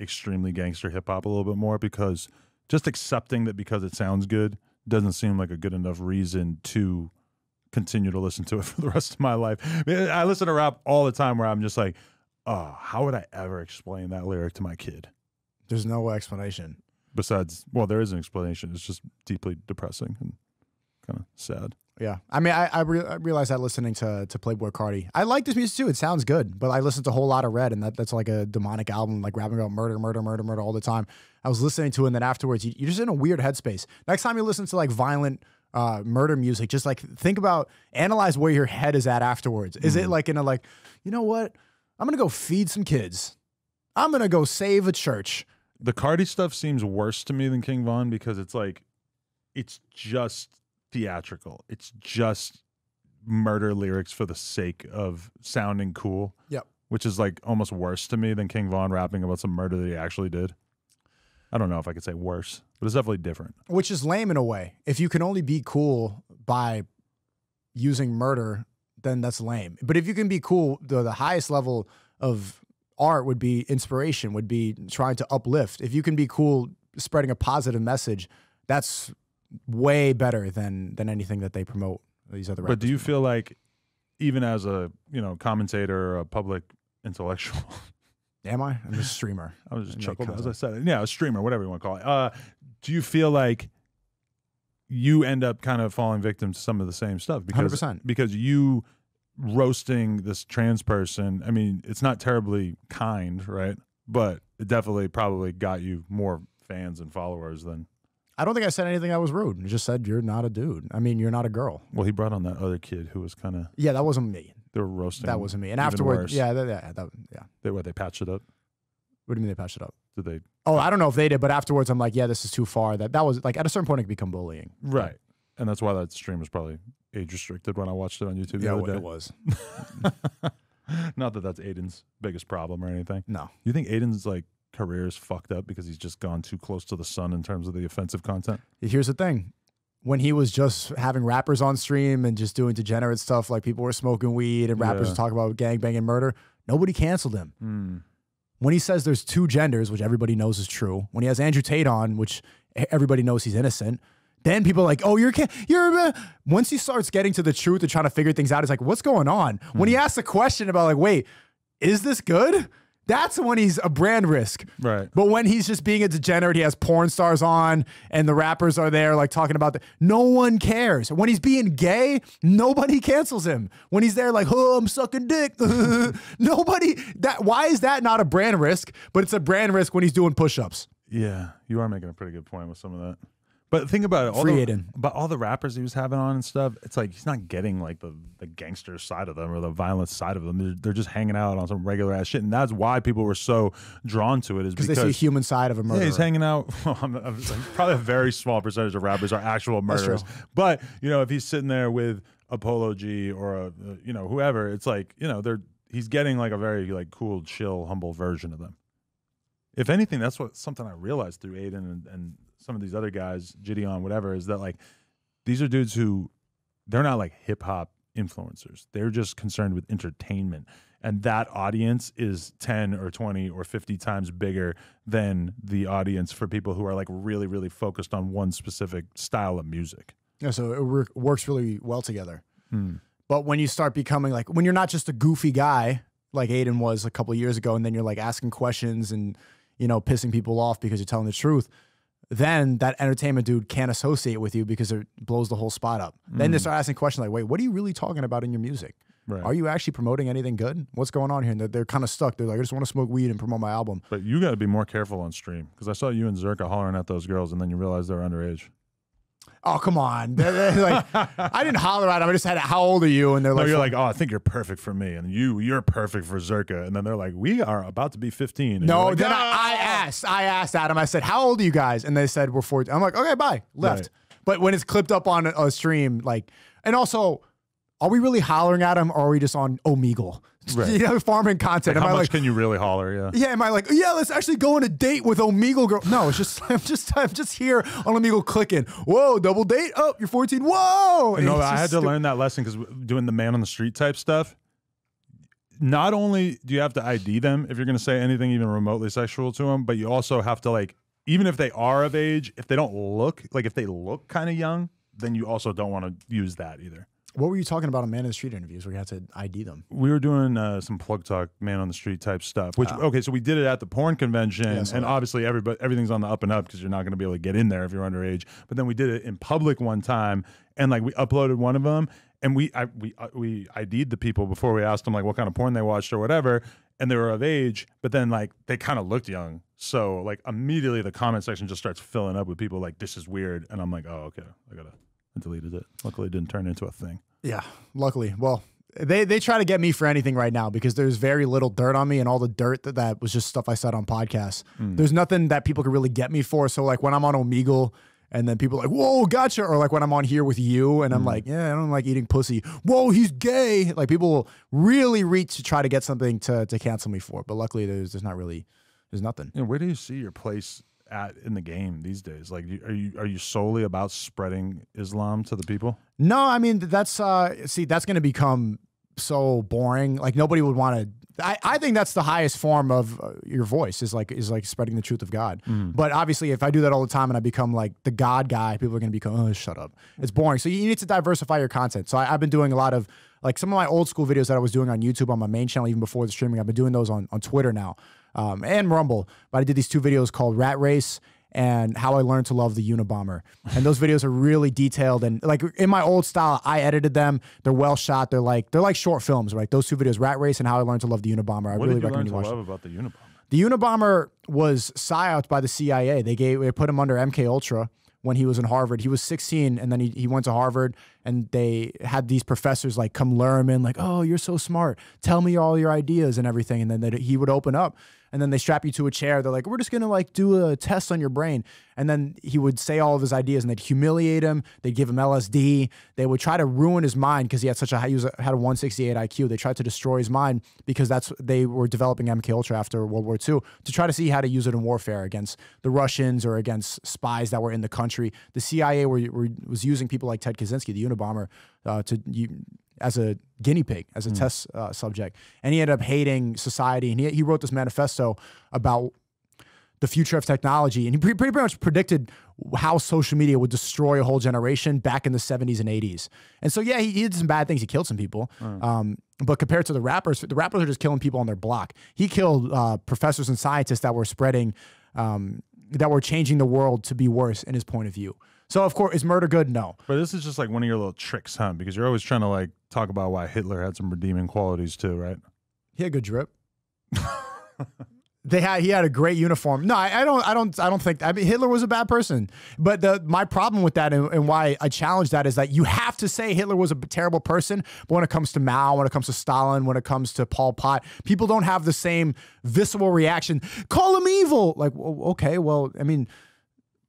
extremely gangster hip hop a little bit more, because just accepting that because it sounds good doesn't seem like a good enough reason to continue to listen to it for the rest of my life. I listen to rap all the time where I'm just like, oh, how would I ever explain that lyric to my kid? There's no explanation. Besides, well, there is an explanation. It's just deeply depressing and kind of sad. Yeah. I mean, I realized that listening to Playboi Carti. I like this music too. It sounds good, but I listened to a whole lot of Red, and that's like a demonic album, like rapping about murder, murder, murder, murder all the time. I was listening to it, and then afterwards, you're just in a weird headspace. Next time you listen to like violent murder music, just like analyze where your head is at afterwards. Is it like in a like, you know what? I'm going to go feed some kids. I'm going to go save a church. The Carti stuff seems worse to me than King Von because it's like, it's just theatrical. It's just murder lyrics for the sake of sounding cool. Yep. Which is like almost worse to me than King Von rapping about some murder that he actually did. I don't know if I could say worse, but it's definitely different. Which is lame in a way. If you can only be cool by using murder, then that's lame. But if you can be cool, the highest level of art would be inspiration, would be trying to uplift. If you can be cool spreading a positive message, that's way better than anything that they promote, these other rappers. But do you feel like, even as a, you know, commentator or a public intellectual, Am I? I'm just a streamer. I was just chuckling as I said it. Yeah, a streamer, whatever you want to call it. Do you feel like you end up kind of falling victim to some of the same stuff? Because, 100%. Because you roasting this trans person, I mean, it's not terribly kind, right? But it definitely probably got you more fans and followers than... I don't think I said anything that was rude. I just said, you're not a dude. I mean, you're not a girl. Well, he brought on that other kid who was kind of... Yeah, that wasn't me. They were roasting. That wasn't me. And afterwards, yeah, yeah. They patched it up? What do you mean they patched it up? Did they? Oh, I don't know if they did, but afterwards I'm like, yeah, this is too far. That was, like, at a certain point it could become bullying. Right. And that's why that stream was probably age restricted when I watched it on YouTube the other day. It was. Not that that's Aiden's biggest problem or anything. No. You think Aiden's, like, career is fucked up because he's just gone too close to the sun in terms of the offensive content? Here's the thing. When he was just having rappers on stream and just doing degenerate stuff, like people were smoking weed and rappers would talk about gangbang and murder, nobody canceled him. Mm. When he says there's two genders, which everybody knows is true, when he has Andrew Tate on, which everybody knows he's innocent, then people are like, oh, you're once he starts getting to the truth and trying to figure things out, he's like, what's going on? Mm. When he asks a question about, like, wait, is this good? That's when he's a brand risk. Right. But when he's just being a degenerate, he has porn stars on and the rappers are there like talking about that. No one cares. When he's being gay, nobody cancels him. When he's there like, oh, I'm sucking dick. Why is that not a brand risk? But it's a brand risk when he's doing push-ups. Yeah, you are making a pretty good point with some of that. But think about it. All the rappers he was having on and stuff, it's like he's not getting like the gangster side of them or the violent side of them. They're just hanging out on some regular ass shit. And that's why people were so drawn to it, is because they see a human side of a murderer. Yeah, he's hanging out. Well, probably a very small percentage of rappers are actual murderers. But, you know, if he's sitting there with Apollo G or, you know, whoever, it's like, you know, he's getting like a very like cool, chill, humble version of them. If anything, that's something I realized through Aiden and some of these other guys, Gideon, whatever, is that like these are dudes who they're not like hip hop influencers. They're just concerned with entertainment. And that audience is 10 or 20 or 50 times bigger than the audience for people who are like really, really focused on one specific style of music. Yeah, so it works really well together. Hmm. But when you start becoming like, when you're not just a goofy guy like Aiden was a couple of years ago, and then you're like asking questions and, you know, pissing people off because you're telling the truth, then that entertainment dude can't associate with you because it blows the whole spot up. Mm. Then they start asking questions like, wait, what are you really talking about in your music? Right. Are you actually promoting anything good? What's going on here? And they're kind of stuck. They're like, I just want to smoke weed and promote my album. But you got to be more careful on stream, because I saw you and Zerka hollering at those girls and then you realized they were underage. Oh, come on. Like, I didn't holler at them. I just had, how old are you? And they're like, no, you're like, oh, I think you're perfect for me. And you're perfect for Zerka. And then they're like, we are about to be 15. And no, like, then I asked Adam, I said, how old are you guys? And they said, we're 14. I'm like, okay, bye. Left. Right. But when it's clipped up on a stream, like, and also, are we really hollering at him, or are we just on Omegle? Right. You know, farming content. Like, how much can you really holler? Yeah. Yeah. Am I like, yeah, let's actually go on a date with Omegle girl? No, it's just I'm just here on Omegle clicking. Whoa, double date? Oh, you're 14. Whoa. No, I had to learn that lesson, because doing the man on the street type stuff, not only do you have to ID them if you're going to say anything even remotely sexual to them, but you also have to, like, even if they are of age, if they don't look, like if they look kind of young, then you also don't want to use that either. What were you talking about on Man on the Street interviews where you had to ID them? We were doing some Plug Talk Man on the Street type stuff, which, okay, so we did it at the porn convention, and obviously everything's on the up and up because you're not going to be able to get in there if you're underage. But then we did it in public one time, and like we uploaded one of them, and we ID'd the people before we asked them like what kind of porn they watched or whatever, and they were of age, but then like they kind of looked young. So like immediately the comment section just starts filling up with people like, this is weird, and I'm like, oh, okay, I deleted it. Luckily it didn't turn into a thing. Yeah, luckily. Well, they try to get me for anything right now because there's very little dirt on me, and all the dirt that was just stuff I said on podcasts. Mm. There's nothing that people could really get me for. So like when I'm on Omegle and then people are like, whoa, gotcha. Or like when I'm on here with you and I'm like, yeah, I don't like eating pussy. Whoa, he's gay. Like people will really reach to try to get something to cancel me for. But luckily there's nothing. And where do you see your place at in the game these days? Like, are you solely about spreading Islam to the people? No, I mean, that's see, that's going to become so boring. Like nobody would want to. I think that's the highest form of your voice is like spreading the truth of God. Mm. But obviously, if I do that all the time and I become like the God guy, people are going to become, oh, shut up. It's boring. So you need to diversify your content. So I've been doing a lot of like some of my old school videos that I was doing on YouTube on my main channel even before the streaming. I've been doing those on Twitter now. and Rumble. But I did these two videos called Rat Race and How I Learned to Love the Unabomber. And those videos are really detailed. And like in my old style, I edited them. They're well shot. They're like short films, right? Those two videos, Rat Race and How I Learned to Love the Unabomber. I really recommend you watch them. What did you learn to love about the Unabomber? The Unabomber was psyoped by the CIA. They put him under MKUltra when he was in Harvard. He was 16 and then he went to Harvard, and they had these professors like come lure him in like, oh, you're so smart. Tell me all your ideas and everything. And then he would open up. And then they strap you to a chair. They're like, we're just going to like do a test on your brain. And then he would say all of his ideas, and they'd humiliate him. They'd give him LSD. They would try to ruin his mind because he had such a high, had a 168 IQ. They tried to destroy his mind because they were developing MKUltra after World War II to try to see how to use it in warfare against the Russians or against spies that were in the country. The CIA was using people like Ted Kaczynski, the Unabomber, as a guinea pig, as a test subject. And he ended up hating society. And he wrote this manifesto about the future of technology. And he pretty much predicted how social media would destroy a whole generation back in the 70s and 80s. And so, yeah, he did some bad things. He killed some people. But compared to the rappers are just killing people on their block. He killed professors and scientists that were spreading, that were changing the world to be worse in his point of view. So, of course, is murder good? No. But this is just like one of your little tricks, huh? Because you're always trying to like talk about why Hitler had some redeeming qualities too, right? He had good drip. He had a great uniform. No, I don't think that. I mean, Hitler was a bad person. But my problem with that and why I challenge that is that you have to say Hitler was a terrible person, but when it comes to Mao, when it comes to Stalin, when it comes to Pol Pot, people don't have the same visceral reaction. Call him evil. Like, okay, well, I mean,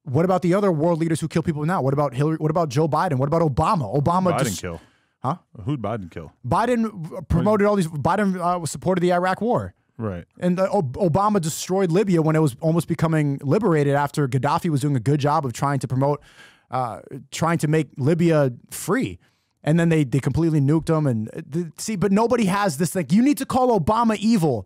what about the other world leaders who kill people now? What about Hillary? What about Joe Biden? What about Obama? Huh? Who'd Biden kill? Biden promoted all these. Biden supported the Iraq War. Right. And Obama destroyed Libya when it was almost becoming liberated after Gaddafi was doing a good job of trying to promote, trying to make Libya free. And then they completely nuked them. And see, but nobody has this thing. You need to call Obama evil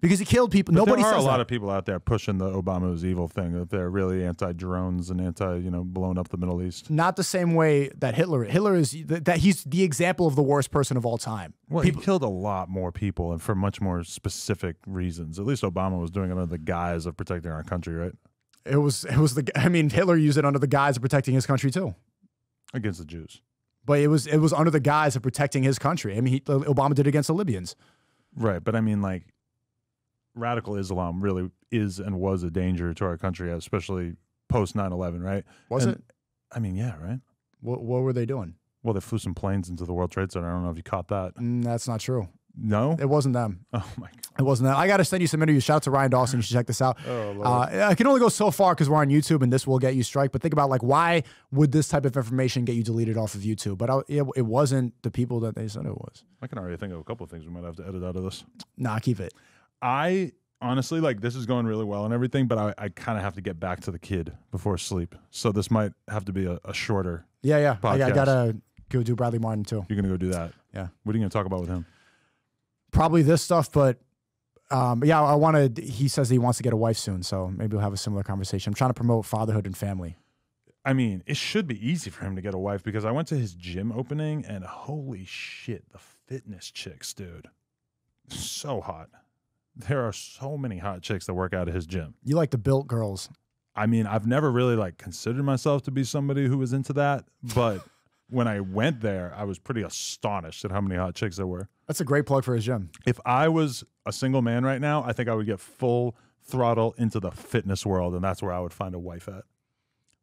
because he killed people. But nobody says that. There are a lot of people out there pushing the Obama is evil thing. That they're really anti-drones and anti, you know, blowing up the Middle East. Not the same way that Hitler is, that he's the example of the worst person of all time. Well, he killed a lot more people and for much more specific reasons. At least Obama was doing it under the guise of protecting our country, right? I mean, Hitler used it under the guise of protecting his country too. Against the Jews. But it was under the guise of protecting his country. I mean, Obama did it against the Libyans. Right, but I mean, like, radical Islam really is and was a danger to our country, especially post 9/11, right? Was it? I mean, yeah, right? What were they doing? Well, they flew some planes into the World Trade Center. I don't know if you caught that. That's not true. No? It wasn't them. Oh, my God. It wasn't them. I got to send you some interviews. Shout out to Ryan Dawson. You should check this out. Oh, Lord. I can only go so far because we're on YouTube and this will get you strike. But think about, like, why would this type of information get you deleted off of YouTube? But it wasn't the people that they said it was. I can already think of a couple of things we might have to edit out of this. Nah, keep it. I honestly, like, this is going really well and everything, but I kind of have to get back to the kid before sleep. So this might have to be a shorter podcast. I got to go do Bradley Martin too. You're going to go do that? Yeah. What are you going to talk about with him? Probably this stuff, but yeah, he says he wants to get a wife soon, so maybe we'll have a similar conversation. I'm trying to promote fatherhood and family. I mean, it should be easy for him to get a wife because I went to his gym opening and holy shit, the fitness chicks, dude. So hot. There are so many hot chicks that work out at his gym. You like the built girls. I mean, I've never really like considered myself to be somebody who was into that, but when I went there, I was pretty astonished at how many hot chicks there were. That's a great plug for his gym. If I was a single man right now, I think I would get full throttle into the fitness world, and that's where I would find a wife at.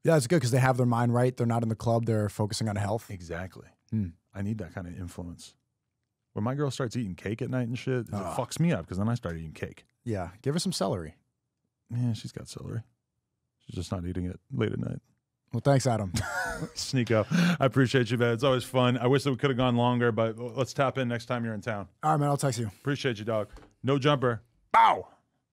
Yeah, it's good because they have their mind right. They're not in the club. They're focusing on health. Exactly. I need that kind of influence. When my girl starts eating cake at night and shit, it fucks me up because then I start eating cake. Yeah. Give her some celery. Yeah, she's got celery. She's just not eating it late at night. Well, thanks, Adam. Sneako, I appreciate you, man. It's always fun. I wish that we could have gone longer, but let's tap in next time you're in town. All right, man. I'll text you. Appreciate you, dog. No Jumper. Bow.